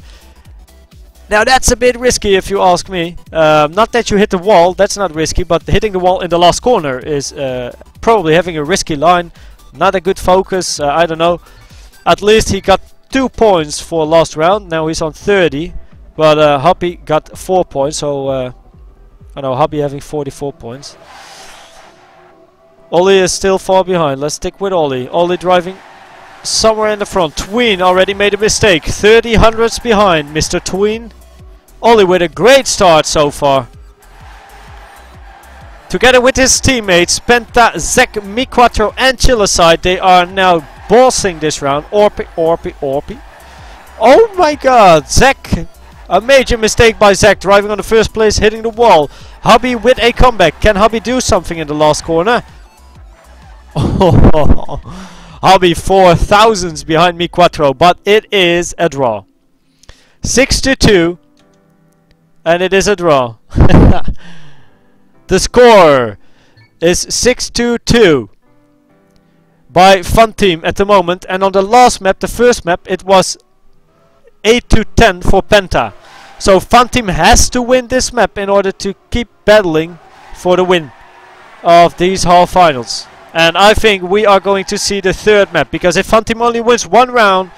Now that's a bit risky if you ask me. Um, not that you hit the wall, that's not risky, but hitting the wall in the last corner is uh, probably having a risky line. Not a good focus, uh, I don't know. At least he got two points for last round, now he's on thirty. But uh, Hubby got four points, so uh, I know Hubby having forty-four points. Oli is still far behind. Let's stick with Oli. Oli driving somewhere in the front. Twin already made a mistake. thirty hundredths behind, Mister Twin. Oli with a great start so far. Together with his teammates, Penta, Zek, Mi Quattro and Chillaside, they are now bossing this round. Orpi, Orpi, Orpi. Oh my god, Zek. A major mistake by Zek, driving on the first place, hitting the wall. Hubby with a comeback. Can Hubby do something in the last corner? Hubby four thousands behind Mi Quattro, but it is a draw. six to two, and it is a draw. The score is six to two by Fun Team at the moment, and on the last map, the first map, it was eight to ten for Penta. So Fun Team has to win this map in order to keep battling for the win of these half finals. And I think we are going to see the third map, because if Fun Team only wins one round,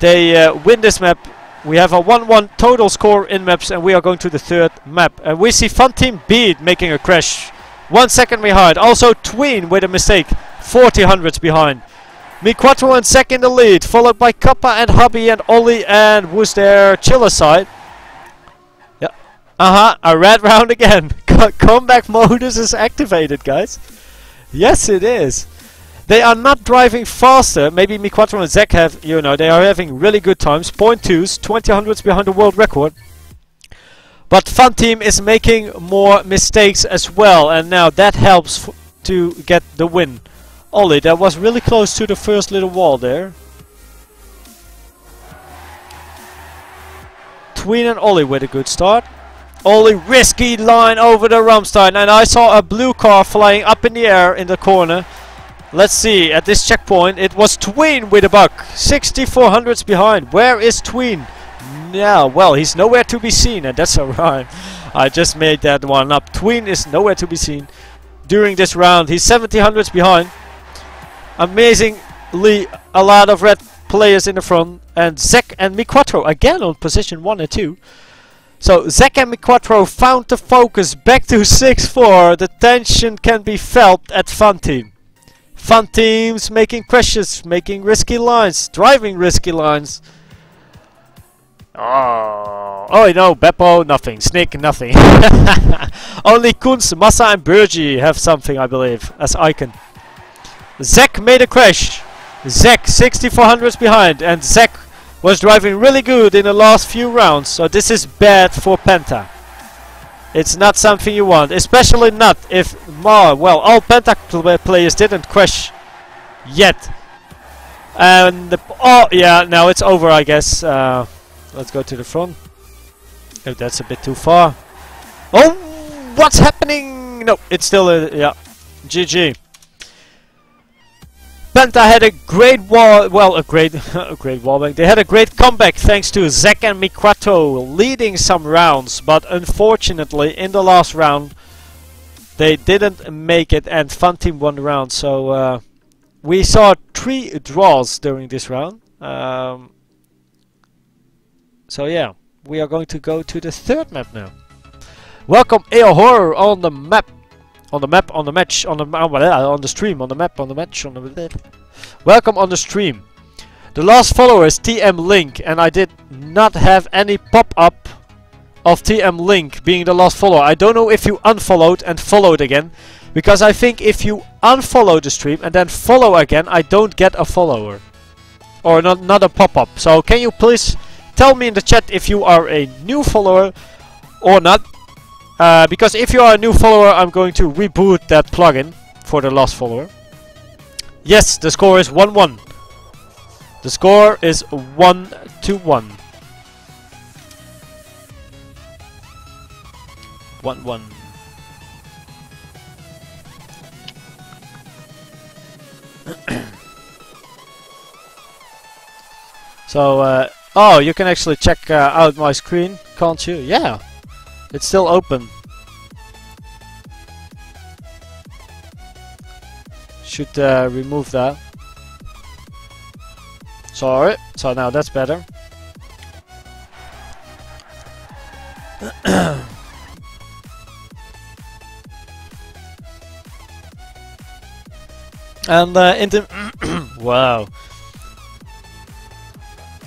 they uh, win this map. We have a one one total score in maps, and we are going to the third map. And we see Fun Team Beat making a crash. One second behind. Also Twin with a mistake. forty hundredths behind. Mi Quattro and Zek in the lead, followed by Kappa and Hubby and Oli and who's there? Chillaside. Yeah. Uh-huh, a red round again. Comeback modus is activated, guys. Yes, it is. They are not driving faster. Maybe Mi Quattro and Zek have, you know, they are having really good times. point twos, twenty hundredths behind the world record. But Fun Team is making more mistakes as well. And now that helps f to get the win. Oli, that was really close to the first little wall there. Tween and Oli with a good start. Oli, risky line over the Rammstein, and I saw a blue car flying up in the air in the corner. Let's see, at this checkpoint, it was Tween with a buck. sixty-four hundredths behind. Where is Tween? Yeah, well, he's nowhere to be seen, and that's a rhyme. I just made that one up. Tween is nowhere to be seen during this round. He's seventy hundredths behind. Amazingly, a lot of red players in the front. And Zek and Mi Quattro again on position one and two. So Zek and Mi Quattro found the focus back to six four. The tension can be felt at Fun Team. Fun Team's making crashes, making risky lines, driving risky lines. Oh, oh no, Beppo nothing, Snick nothing. Only Koenz, Massa and Burgi have something, I believe, as icon. Zek made a crash. Zek sixty-four hundredths behind, and Zek was driving really good in the last few rounds, so this is bad for Penta. It's not something you want, especially not if more, well, all Penta pl players didn't crash yet. And the, oh yeah, now it's over, I guess. Uh, let's go to the front. Oh, that's a bit too far. Oh, what's happening? No, it's still uh, yeah. G G. Penta had a great wall, well, a great, a great wallbang. They had a great comeback thanks to Zek and Mi Quattro leading some rounds, but unfortunately in the last round they didn't make it, and Fun Team won the round. So uh, we saw three draws during this round. Um, so yeah, we are going to go to the third map now. Welcome Eohor on the map. On the map, on the match, on the on the stream, on the map, on the match, on the welcome on the stream. The last follower is T M Link, and I did not have any pop-up of T M Link being the last follower. I don't know if you unfollowed and followed again, because I think if you unfollow the stream and then follow again, I don't get a follower or not not a pop-up. So can you please tell me in the chat if you are a new follower or not? Uh, because if you are a new follower, I'm going to reboot that plugin for the last follower. Yes, the score is one one. The score is one to one. One one. So, uh, oh, you can actually check uh, out my screen, can't you? Yeah, it's still open. Should uh, remove that. Sorry, so now that's better. And uh, in the wow.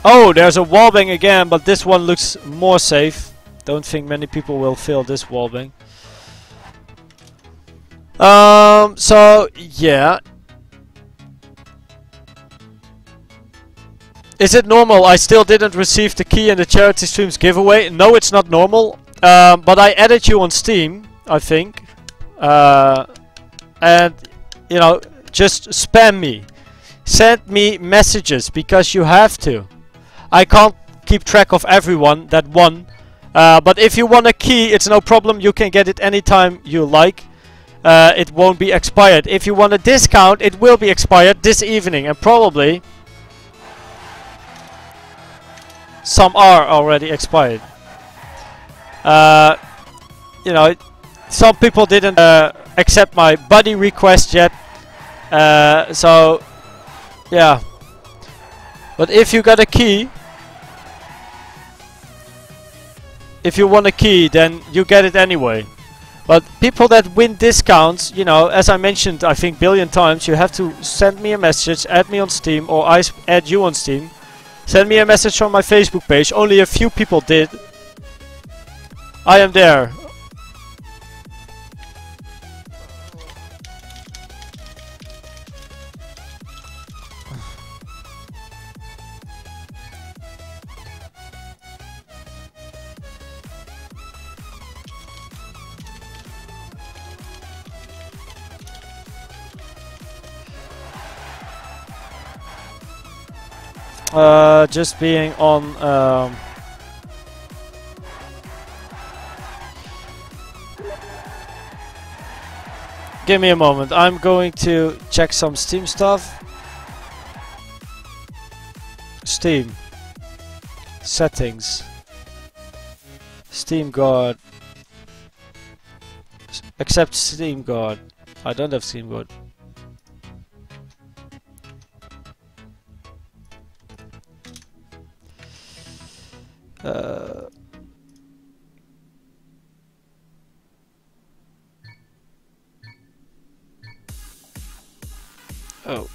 Oh, there's a wallbang again, but this one looks more safe. Don't think many people will fail this wallbang. Um, so, yeah. Is it normal? I still didn't receive the key in the charity streams giveaway. No, it's not normal. Um, but I added you on Steam, I think. Uh, and, you know, just spam me. Send me messages, because you have to. I can't keep track of everyone that won. Uh, but if you want a key, it's no problem. You can get it anytime you like. Uh, it won't be expired. If you want a discount, it will be expired this evening, and probably some are already expired. Uh, you know, some people didn't uh, accept my buddy request yet, uh, so yeah. But if you got a key, if you want a key, then you get it anyway. But people that win discounts, you know, as I mentioned, I think billion times, you have to send me a message, add me on Steam, or I add you on Steam. Send me a message on my Facebook page. Only a few people did. I am there. Uh, just being on um, give me a moment, I'm going to check some Steam stuff. Steam settings, Steam guard, accept Steam guard. I don't have Steam guard. Uh, oh.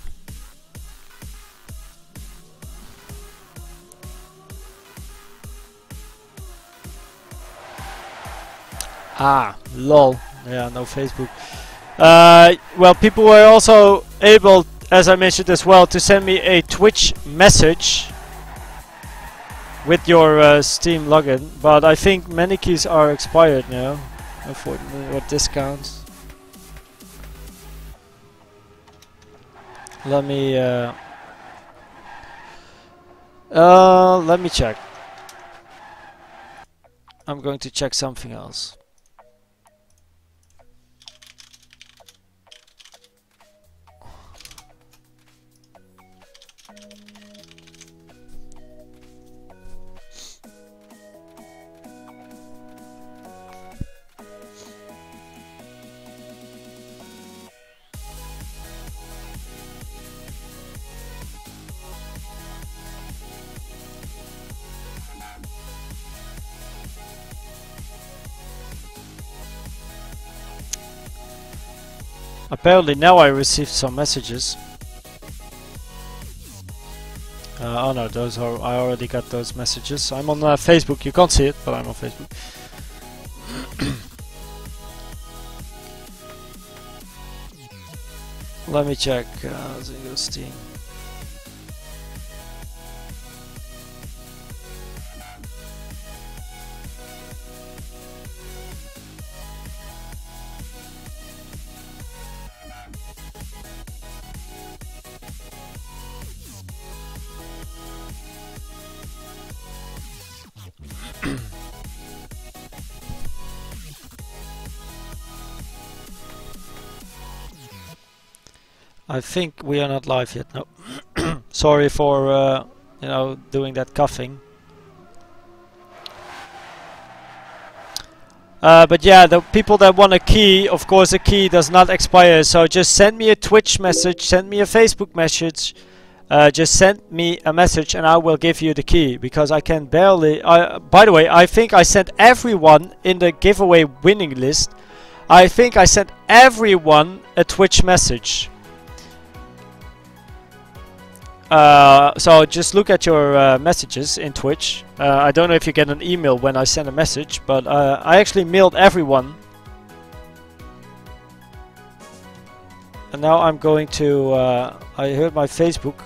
Ah, lol. Yeah, no Facebook. Uh, well, people were also able, as I mentioned as well, to send me a Twitch message with your uh, Steam login, but I think many keys are expired now, unfortunately, or discounts. Let me uh, uh, let me check. I'm going to check something else. Apparently now I received some messages. Uh, oh no, those are, I already got those messages. I'm on uh, Facebook. You can't see it, but I'm on Facebook. Let me check. Uh, Zingo Steam. I think we are not live yet. No, sorry for uh, you know, doing that coughing. Uh, but yeah, the people that want a key, of course, a key does not expire. So just send me a Twitch message, send me a Facebook message, uh, just send me a message, and I will give you the key, because I can barely. I, by the way, I think I sent everyone in the giveaway winning list. I think I sent everyone a Twitch message. Uh, so just look at your uh, messages in Twitch. Uh, I don't know if you get an email when I send a message, but uh, I actually mailed everyone. And now I'm going to... Uh, I heard my Facebook.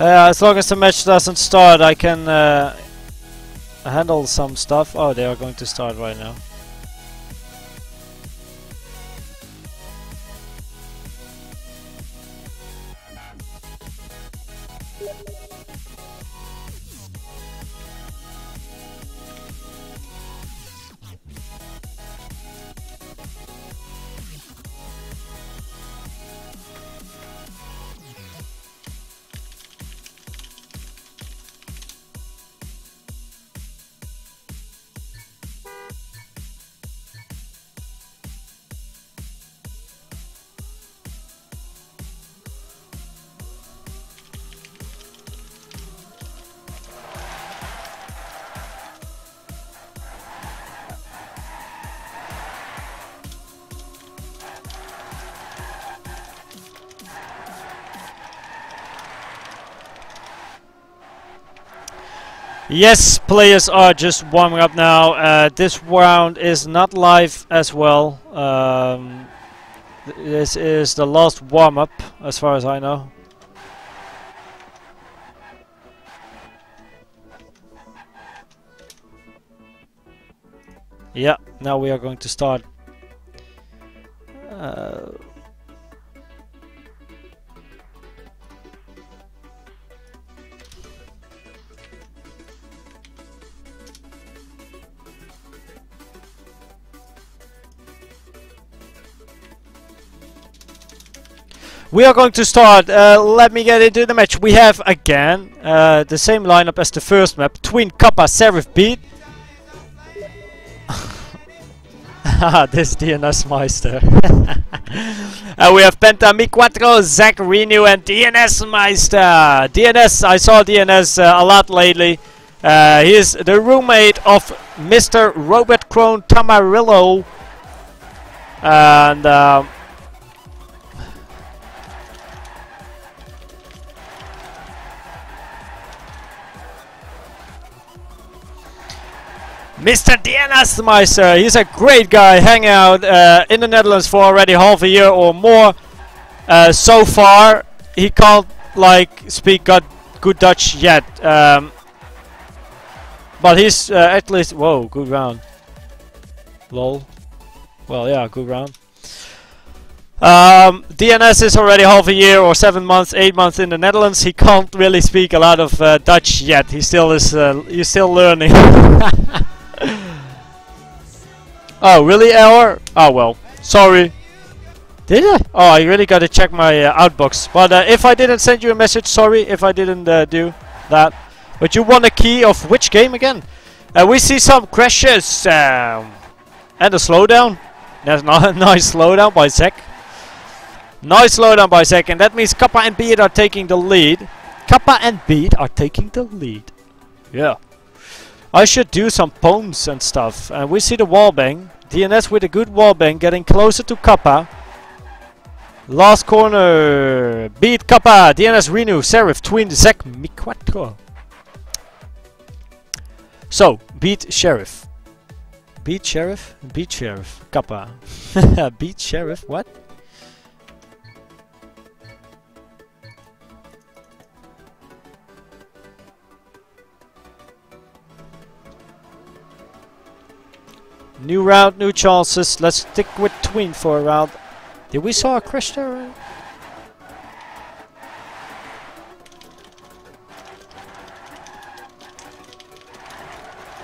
Uh, as long as the match doesn't start, I can uh, handle some stuff. Oh, they are going to start right now. Yes, players are just warming up now. Uh, this round is not live as well. Um, th this is the last warm-up, as far as I know. Yeah, now we are going to start. Uh, We are going to start. Uh, let me get into the match. We have again uh, the same lineup as the first map: Twin, Kappa, Serif, Beat. This D N S Meister. uh, we have Penta, Mi Quattro, Zek, Renu, and D N S Meister. D N S, I saw D N S uh, a lot lately. Uh, he is the roommate of Mister Robert Crone Tamarillo, and. Uh, Mister D N S Meister, he's a great guy, hanging out uh, in the Netherlands for already half a year or more. Uh, so far, he can't like speak good, good Dutch yet, um, but he's uh, at least whoa, good round. Lol. Well, yeah, good round. Um, D N S is already half a year or seven months, eight months in the Netherlands. He can't really speak a lot of uh, Dutch yet. He still is. Uh, he's still learning. Oh, really, error? Oh, well. Sorry. Did I? Oh, I really got to check my uh, outbox. But uh, if I didn't send you a message, sorry if I didn't uh, do that. But you won a key of which game again? Uh, we see some crashes um, and a slowdown. That's not a nice slowdown by Zek. Nice slowdown by Zek, and that means Kappa and Beat are taking the lead. Kappa and Beat are taking the lead. Yeah. I should do some poems and stuff. And uh, we see the wallbang. D N S with a good wallbang getting closer to Kappa. Last corner. Beat, Kappa, D N S, Renu, Serif, Twin, Zek, Mi Quattro. So, Beat, Serif. Beat, Serif? Beat, Serif. Kappa. Beat, Serif, what? New round, new chances. Let's stick with Twin for a round. Did we saw a crash there?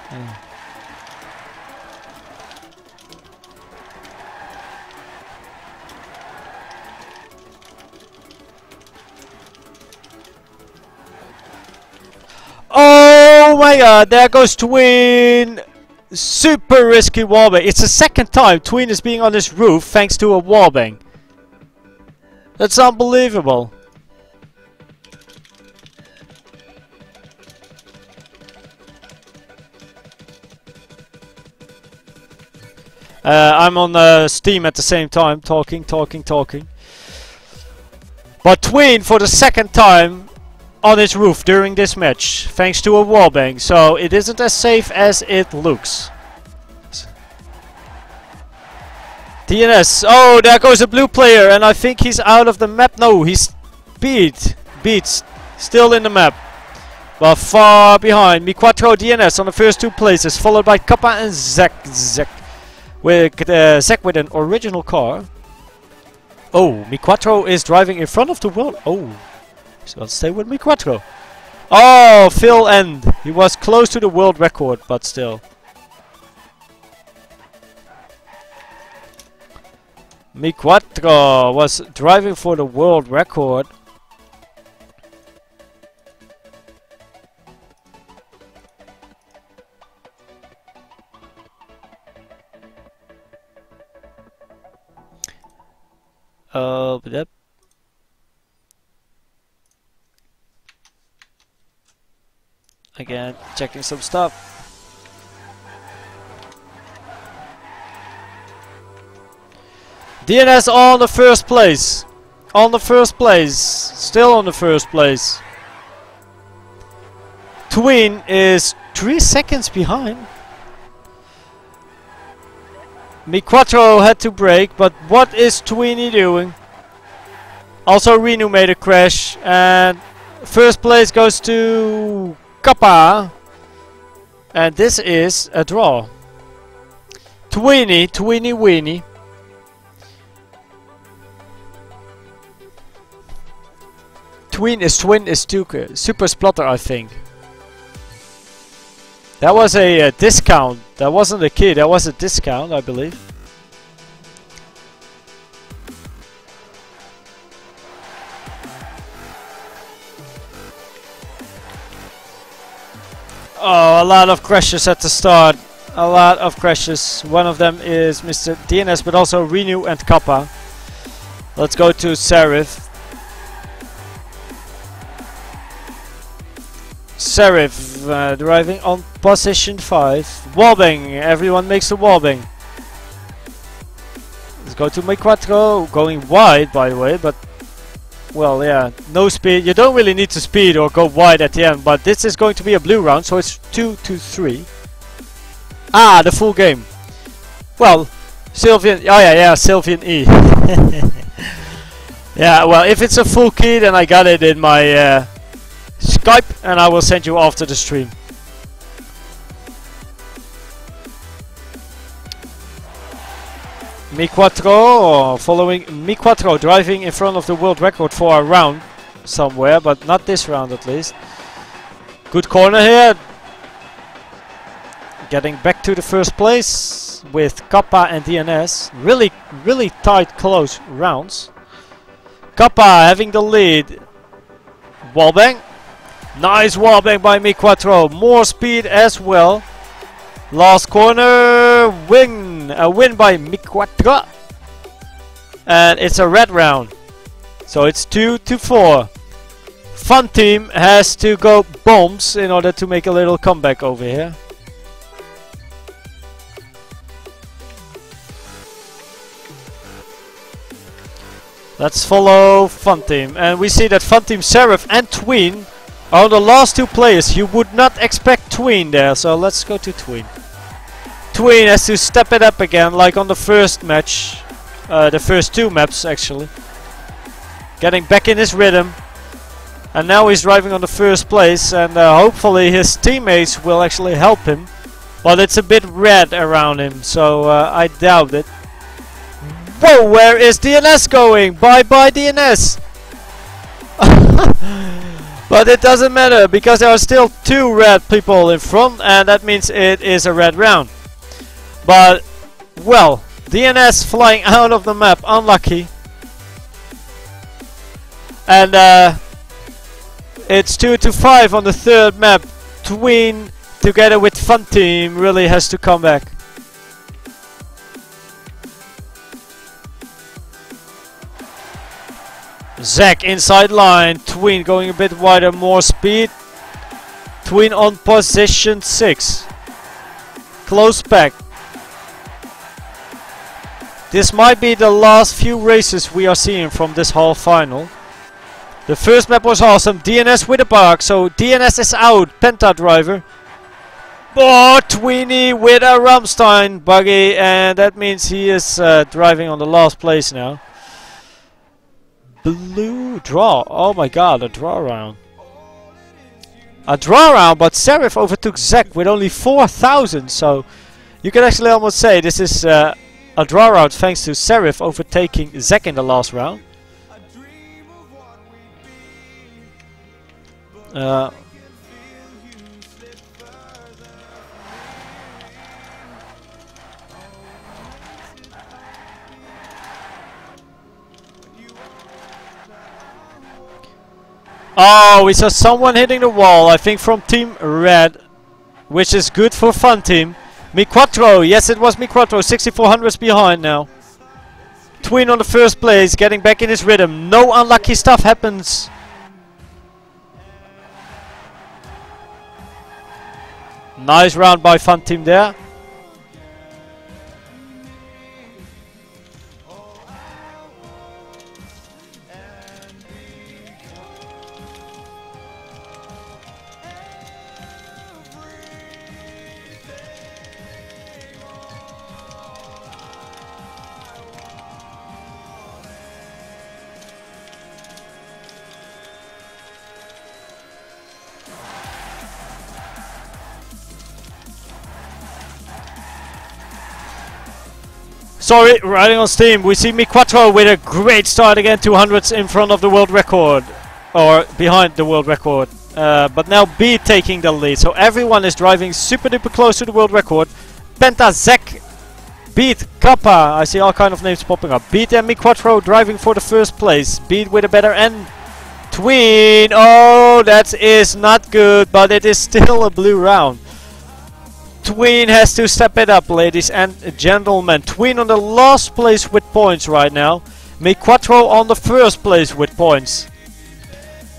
Mm. Oh my god, there goes Twin! Super risky wallbang. It's the second time Twin is being on this roof thanks to a wallbang. That's unbelievable. Uh, I'm on uh, Steam at the same time, talking, talking, talking. But Twin for the second time on his roof during this match, thanks to a wallbang, so it isn't as safe as it looks. D N S, oh, there goes a blue player, and I think he's out of the map. No, he's beat, beats, still in the map, but far behind. Mi Quattro D N S on the first two places, followed by Kappa and Zek. Zek with uh, Zek with an original car. Oh, Mi Quattro is driving in front of the world. Oh. So I'll stay with Mi Quattro. Oh, Phil End. He was close to the world record, but still. Mi Quattro was driving for the world record. Uh, yep. Again, checking some stuff. D N S on the first place. On the first place. Still on the first place. Twin is three seconds behind. Mi Quattro had to break, but what is Twinny doing? Also, Renu made a crash. And first place goes to Kappa, and this is a draw. Twinny, Twinny, Winnie. Twin is Twin is Tuka. Super Splatter, I think. That was a uh, discount. That wasn't a key. That was a discount, I believe. Oh, a lot of crashes at the start. A lot of crashes. One of them is Mister D N S, but also Renu and Kappa. Let's go to Serif. Serif uh, driving on position five. Wallbang. Everyone makes a wallbang. Let's go to Mi Quattro. Going wide, by the way, but... Well, yeah, no speed. You don't really need to speed or go wide at the end, but this is going to be a blue round, so it's two to three. Ah, the full game. Well, Sylvian. Oh yeah, yeah, Sylvian E. Yeah, well, if it's a full key, then I got it in my uh, Skype, and I will send you after the stream. Mi Quattro following. Mi Quattro driving in front of the world record for a round somewhere, but not this round at least. Good corner here. Getting back to the first place. rounds with Kappa and D N S. Really, really tight, close rounds. Kappa having the lead. Wallbang. Nice wallbang by Mi Quattro. More speed as well. Last corner. Win. A win by Mi Quattro. And it's a red round. So it's two to four. Fun Team has to go bombs in order to make a little comeback over here. Let's follow Fun Team, and we see that Fun Team Serif and Twin are the last two players. You would not expect Twin there, so let's go to Twin. Twin has to step it up again, like on the first match, uh, the first two maps actually. Getting back in his rhythm, and now he's driving on the first place, and uh, hopefully his teammates will actually help him. But it's a bit red around him, so uh, I doubt it. Whoa, where is D N S going? Bye bye D N S! But it doesn't matter, because there are still two red people in front, and that means it is a red round. But, well, D N S flying out of the map, unlucky. And uh, it's two to five on the third map. Twin, together with Fun Team, really has to come back. Zek inside line, Twin going a bit wider, more speed. Twin on position six. Close back. This might be the last few races we are seeing from this half final. The first map was awesome. D N S with a bark, so D N S is out. Penta driver. Oh, Twinny with a Rammstein buggy, and that means he is uh, driving on the last place now. Blue draw. Oh my god, a draw round. A draw round, but Serif overtook Zek with only four thousand, so you can actually almost say this is uh, a draw round thanks to Serif overtaking Zek in the last round. Uh, Oh, we saw someone hitting the wall, I think from Team Red, which is good for Fun Team. Mi Quattro, yes it was Mi Quattro, sixty-four hundreds behind now. Twin on the first place, getting back in his rhythm, no unlucky stuff happens. Nice round by Fun Team there. Sorry, riding on Steam, we see Mi Quattro with a great start again, two hundreds in front of the world record, or behind the world record. Uh, but now B taking the lead, so everyone is driving super duper close to the world record. Penta, Zek, Beat, Kappa, I see all kind of names popping up. Beat and Mi Quattro driving for the first place, Beat with a better end. Twin, oh that is not good, but it is still a blue round. Twin has to step it up, ladies and gentlemen. Twin on the last place with points right now. Mi Quattro on the first place with points.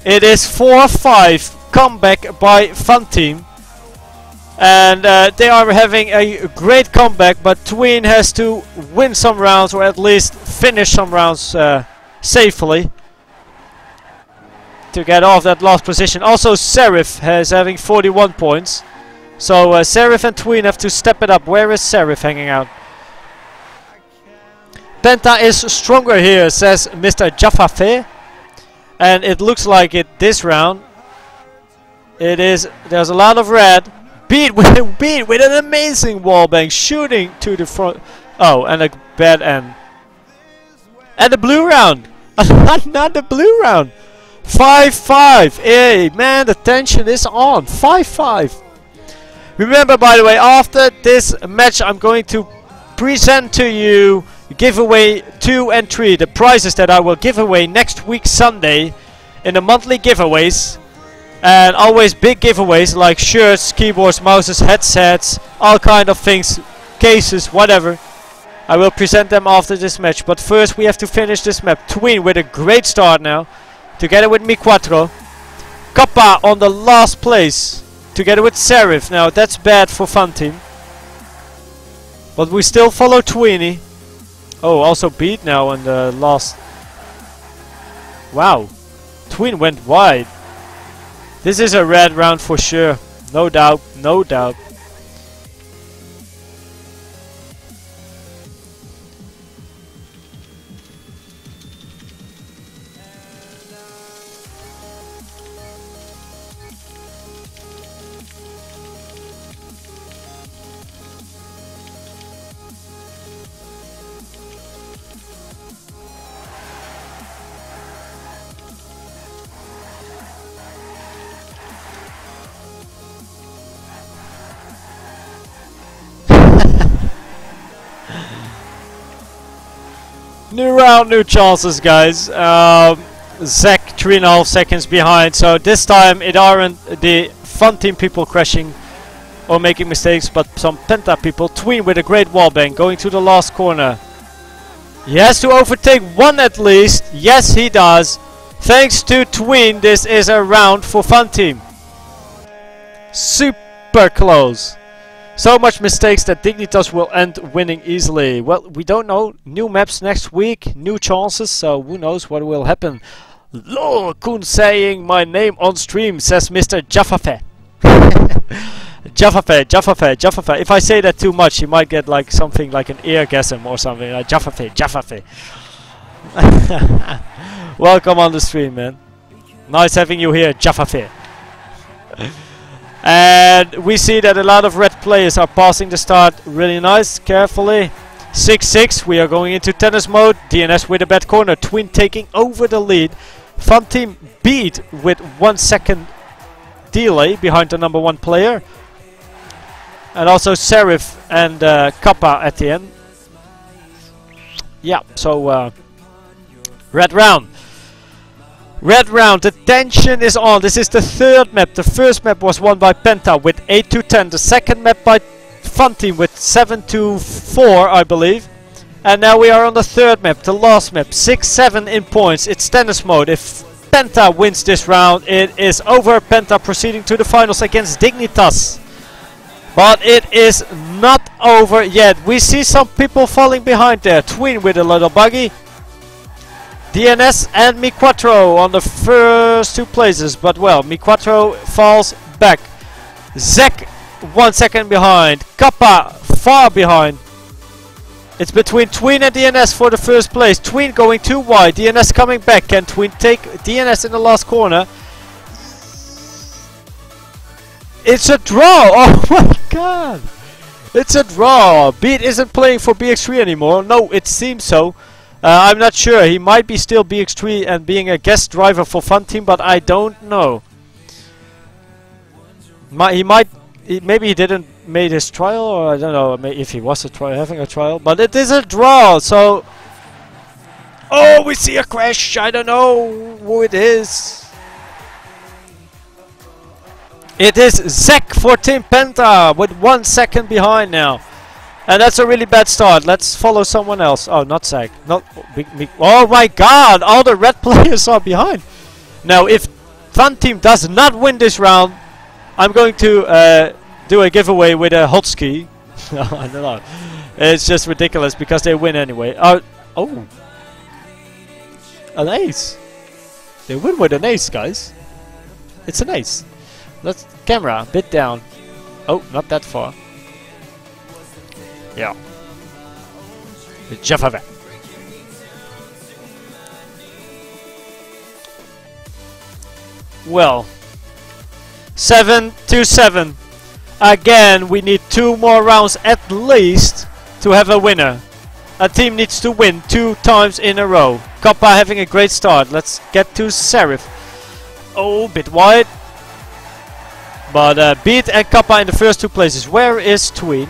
It is four five comeback by Fun Team. And uh, they are having a great comeback, but Twin has to win some rounds or at least finish some rounds uh, safely to get off that last position. Also Serif is having forty-one points. So uh, Serif and Twin have to step it up. Where is Serif hanging out? Penta is stronger here, says Mister Jaffafe. And it looks like it this round. It is, there's a lot of red. Beat with, beat with an amazing wallbang, shooting to the front. Oh, and a bad end. And the blue round. Not the blue round. five five. Hey, man, the tension is on. five five. Remember, by the way, after this match I'm going to present to you giveaway two and three, the prizes that I will give away next week Sunday in the monthly giveaways. And always big giveaways like shirts, keyboards, mouses, headsets, all kind of things, cases, whatever. I will present them after this match, but first we have to finish this map. Twin with a great start now, together with Mi Quattro. Kappa on the last place, together with Serif. Now that's bad for Fun Team. But we still follow Tweeny. Oh, also Beat now on the last. Wow, Twin went wide. This is a red round for sure, no doubt, no doubt. New round, new chances, guys. Um, Zek three and a half seconds behind, so this time it aren't the Fun Team people crashing or making mistakes, but some Penta people. Tween with a great wall bang, going to the last corner. He has to overtake one at least. Yes, he does. Thanks to Tween, this is a round for Fun Team. Super close. So much mistakes that Dignitas will end winning easily. Well, we don't know. New maps next week, new chances, so who knows what will happen. Lol, Koen saying my name on stream, says Mister Jaffafe. Jaffafe, Jaffafe, Jaffafe. If I say that too much, you might get like something like an eargasm or something. Like Jaffafe, Jaffafe. Welcome on the stream, man. Nice having you here, Jaffafe. And we see that a lot of red players are passing the start really nice, carefully. six six, we are going into tennis mode. D N S with a bad corner, Twin taking over the lead. Fun Team Beat with one second delay behind the number one player. And also Serif and uh, Kappa at the end. Yeah, so uh, red round. Red round, the tension is on. This is the third map. The first map was won by Penta with eight to ten. The second map by Fun Team with seven to four, I believe. And now we are on the third map, the last map. six seven in points. It's tennis mode. If Penta wins this round, it is over. Penta proceeding to the finals against Dignitas. But it is not over yet. We see some people falling behind there. Twin with a little buggy. D N S and Mi Quattro on the first two places, but well, Mi Quattro falls back. Zek one second behind, Kappa far behind. It's between Tween and D N S for the first place. Tween going too wide, D N S coming back. Can Tween take D N S in the last corner? It's a draw, oh my god. It's a draw. Beat isn't playing for B X three anymore, no it seems so. Uh, I'm not sure, he might be still B X three and being a guest driver for Fun Team, but I don't know. My, he might, he, maybe he didn't made his trial, or I don't know if he was a tri having a trial, but it is a draw, so... Oh, we see a crash, I don't know who it is. It is Zek for Team Penta, with one second behind now. And that's a really bad start. Let's follow someone else. Oh, not Zach. Not me. Oh my god, all the red players are behind. Now, if Fun Team does not win this round, I'm going to uh, do a giveaway with a hot ski. I don't know. It's just ridiculous because they win anyway. Uh, oh. An ace. They win with an ace, guys. It's an ace. Let's camera, bit down. Oh, not that far. Yeah. Jaffafe. Well. Seven to seven. Again, we need two more rounds at least to have a winner. A team needs to win two times in a row. Kappa having a great start. Let's get to Serif. Oh, bit wide. But uh, Beat and Kappa in the first two places. Where is Tween?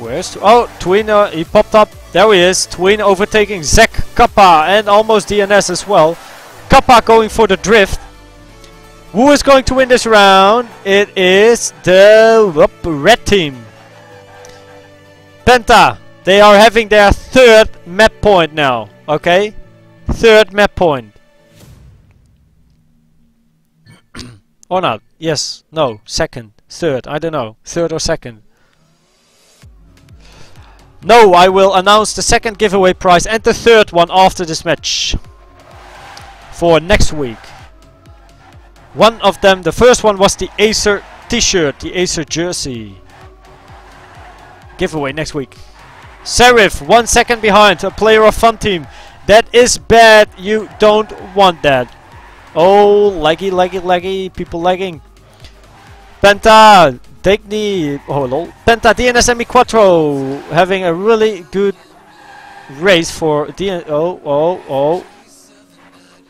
Where's... Oh, Twin, uh, he popped up. There he is. Twin overtaking Zek, Kappa, and almost D N S as well. Kappa going for the drift. Who is going to win this round? It is the whoop, red team. Penta. They are having their third map point now. Okay? Third map point. Or not. Yes. No. Second. Third. I don't know. Third or second. No, I will announce the second giveaway prize and the third one after this match. For next week. One of them, the first one was the Acer t-shirt, the Acer jersey. Giveaway next week. Serif, one second behind, a player of Fun Team. That is bad, you don't want that. Oh, laggy, laggy, laggy, people lagging. Penta, Digni, oh lol. Penta, D N S and Mi Quattro, having a really good race for D N S. Oh, oh, oh.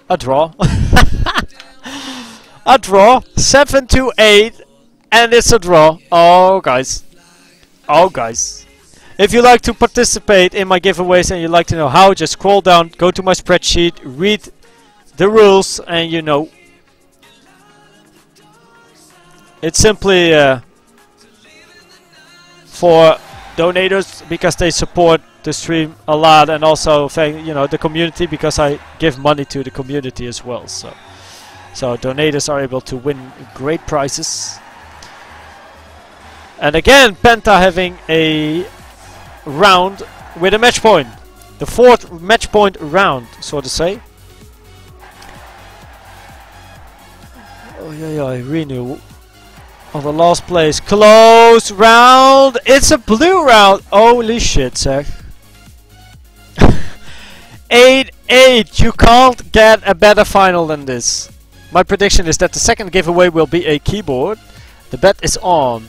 A draw. A draw, seven to eight, and it's a draw. Oh guys, oh guys, if you like to participate in my giveaways and you'd like to know how, just scroll down, go to my spreadsheet, read the rules, and you know. It's simply uh, for donators, because they support the stream a lot, and also you know the community, because I give money to the community as well. So. So donators are able to win great prizes. And again, Penta having a round with a match point. The fourth match point round, so to say. Oh yeah, yeah, Renu on the last place. Close round. It's a blue round. Holy shit, Zach. eight eight. You can't get a better final than this. My prediction is that the second giveaway will be a keyboard. The bet is on.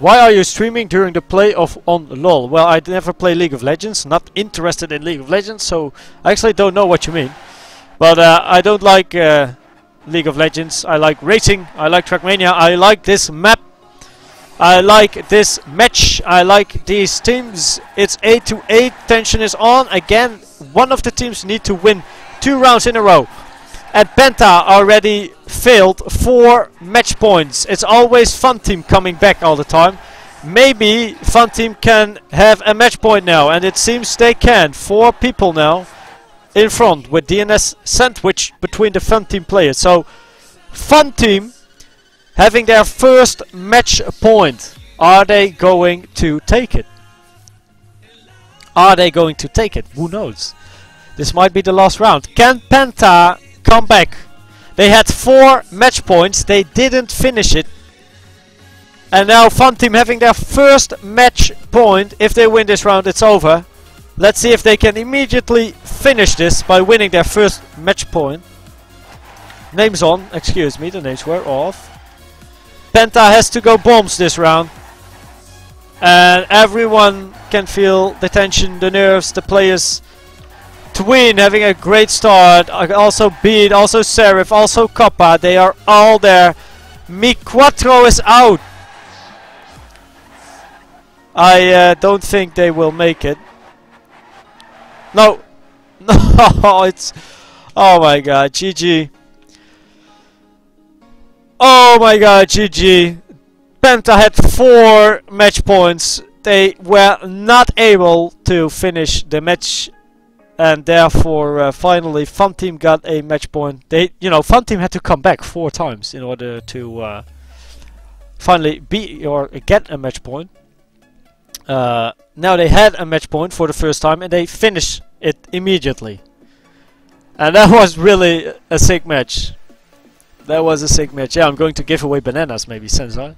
Why are you streaming during the play of on LOL? Well, I never play League of Legends. Not interested in League of Legends, so I actually don't know what you mean. But uh, I don't like uh, League of Legends. I like racing. I like Trackmania. I like this map. I like this match. I like these teams. It's eight to eight. Tension is on. Again, one of the teams need to win. Two rounds in a row, and Penta already failed four match points. It's always Fun Team coming back all the time. Maybe Fun Team can have a match point now, and it seems they can. Four people now in front with D N S sandwich between the Fun Team players. So Fun Team having their first match point. Are they going to take it? Are they going to take it? Who knows? This might be the last round. Can Penta come back? They had four match points. They didn't finish it. And now Fun Team having their first match point. If they win this round, it's over. Let's see if they can immediately finish this by winning their first match point. Names on. Excuse me, the names were off. Penta has to go bombs this round. And everyone can feel the tension, the nerves, the players... Twin having a great start, also Beat, also Serif, also Kappa, they are all there. Mi Quattro is out. I uh, don't think they will make it. No. No, it's... Oh my god, G G. Oh my god, G G. Penta had four match points. They were not able to finish the match. And therefore, uh, finally, Fun Team got a match point. They, you know, Fun Team had to come back four times in order to uh, finally be or get a match point. Uh, now they had a match point for the first time, and they finished it immediately. And that was really a sick match. That was a sick match. Yeah, I'm going to give away bananas maybe, since I.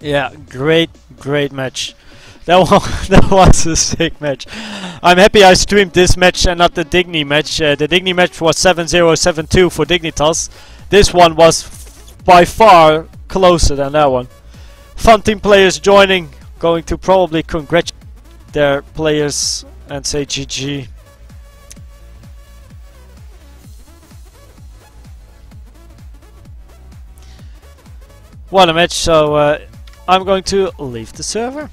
Yeah, great, great match. That, that was a sick match. I'm happy I streamed this match and not the Digni match. Uh, the Digni match was seven zero, seven two for Dignitas. This one was by far closer than that one. Fun Team players joining, going to probably congratulate their players and say G G. What a match, so uh, I'm going to leave the server.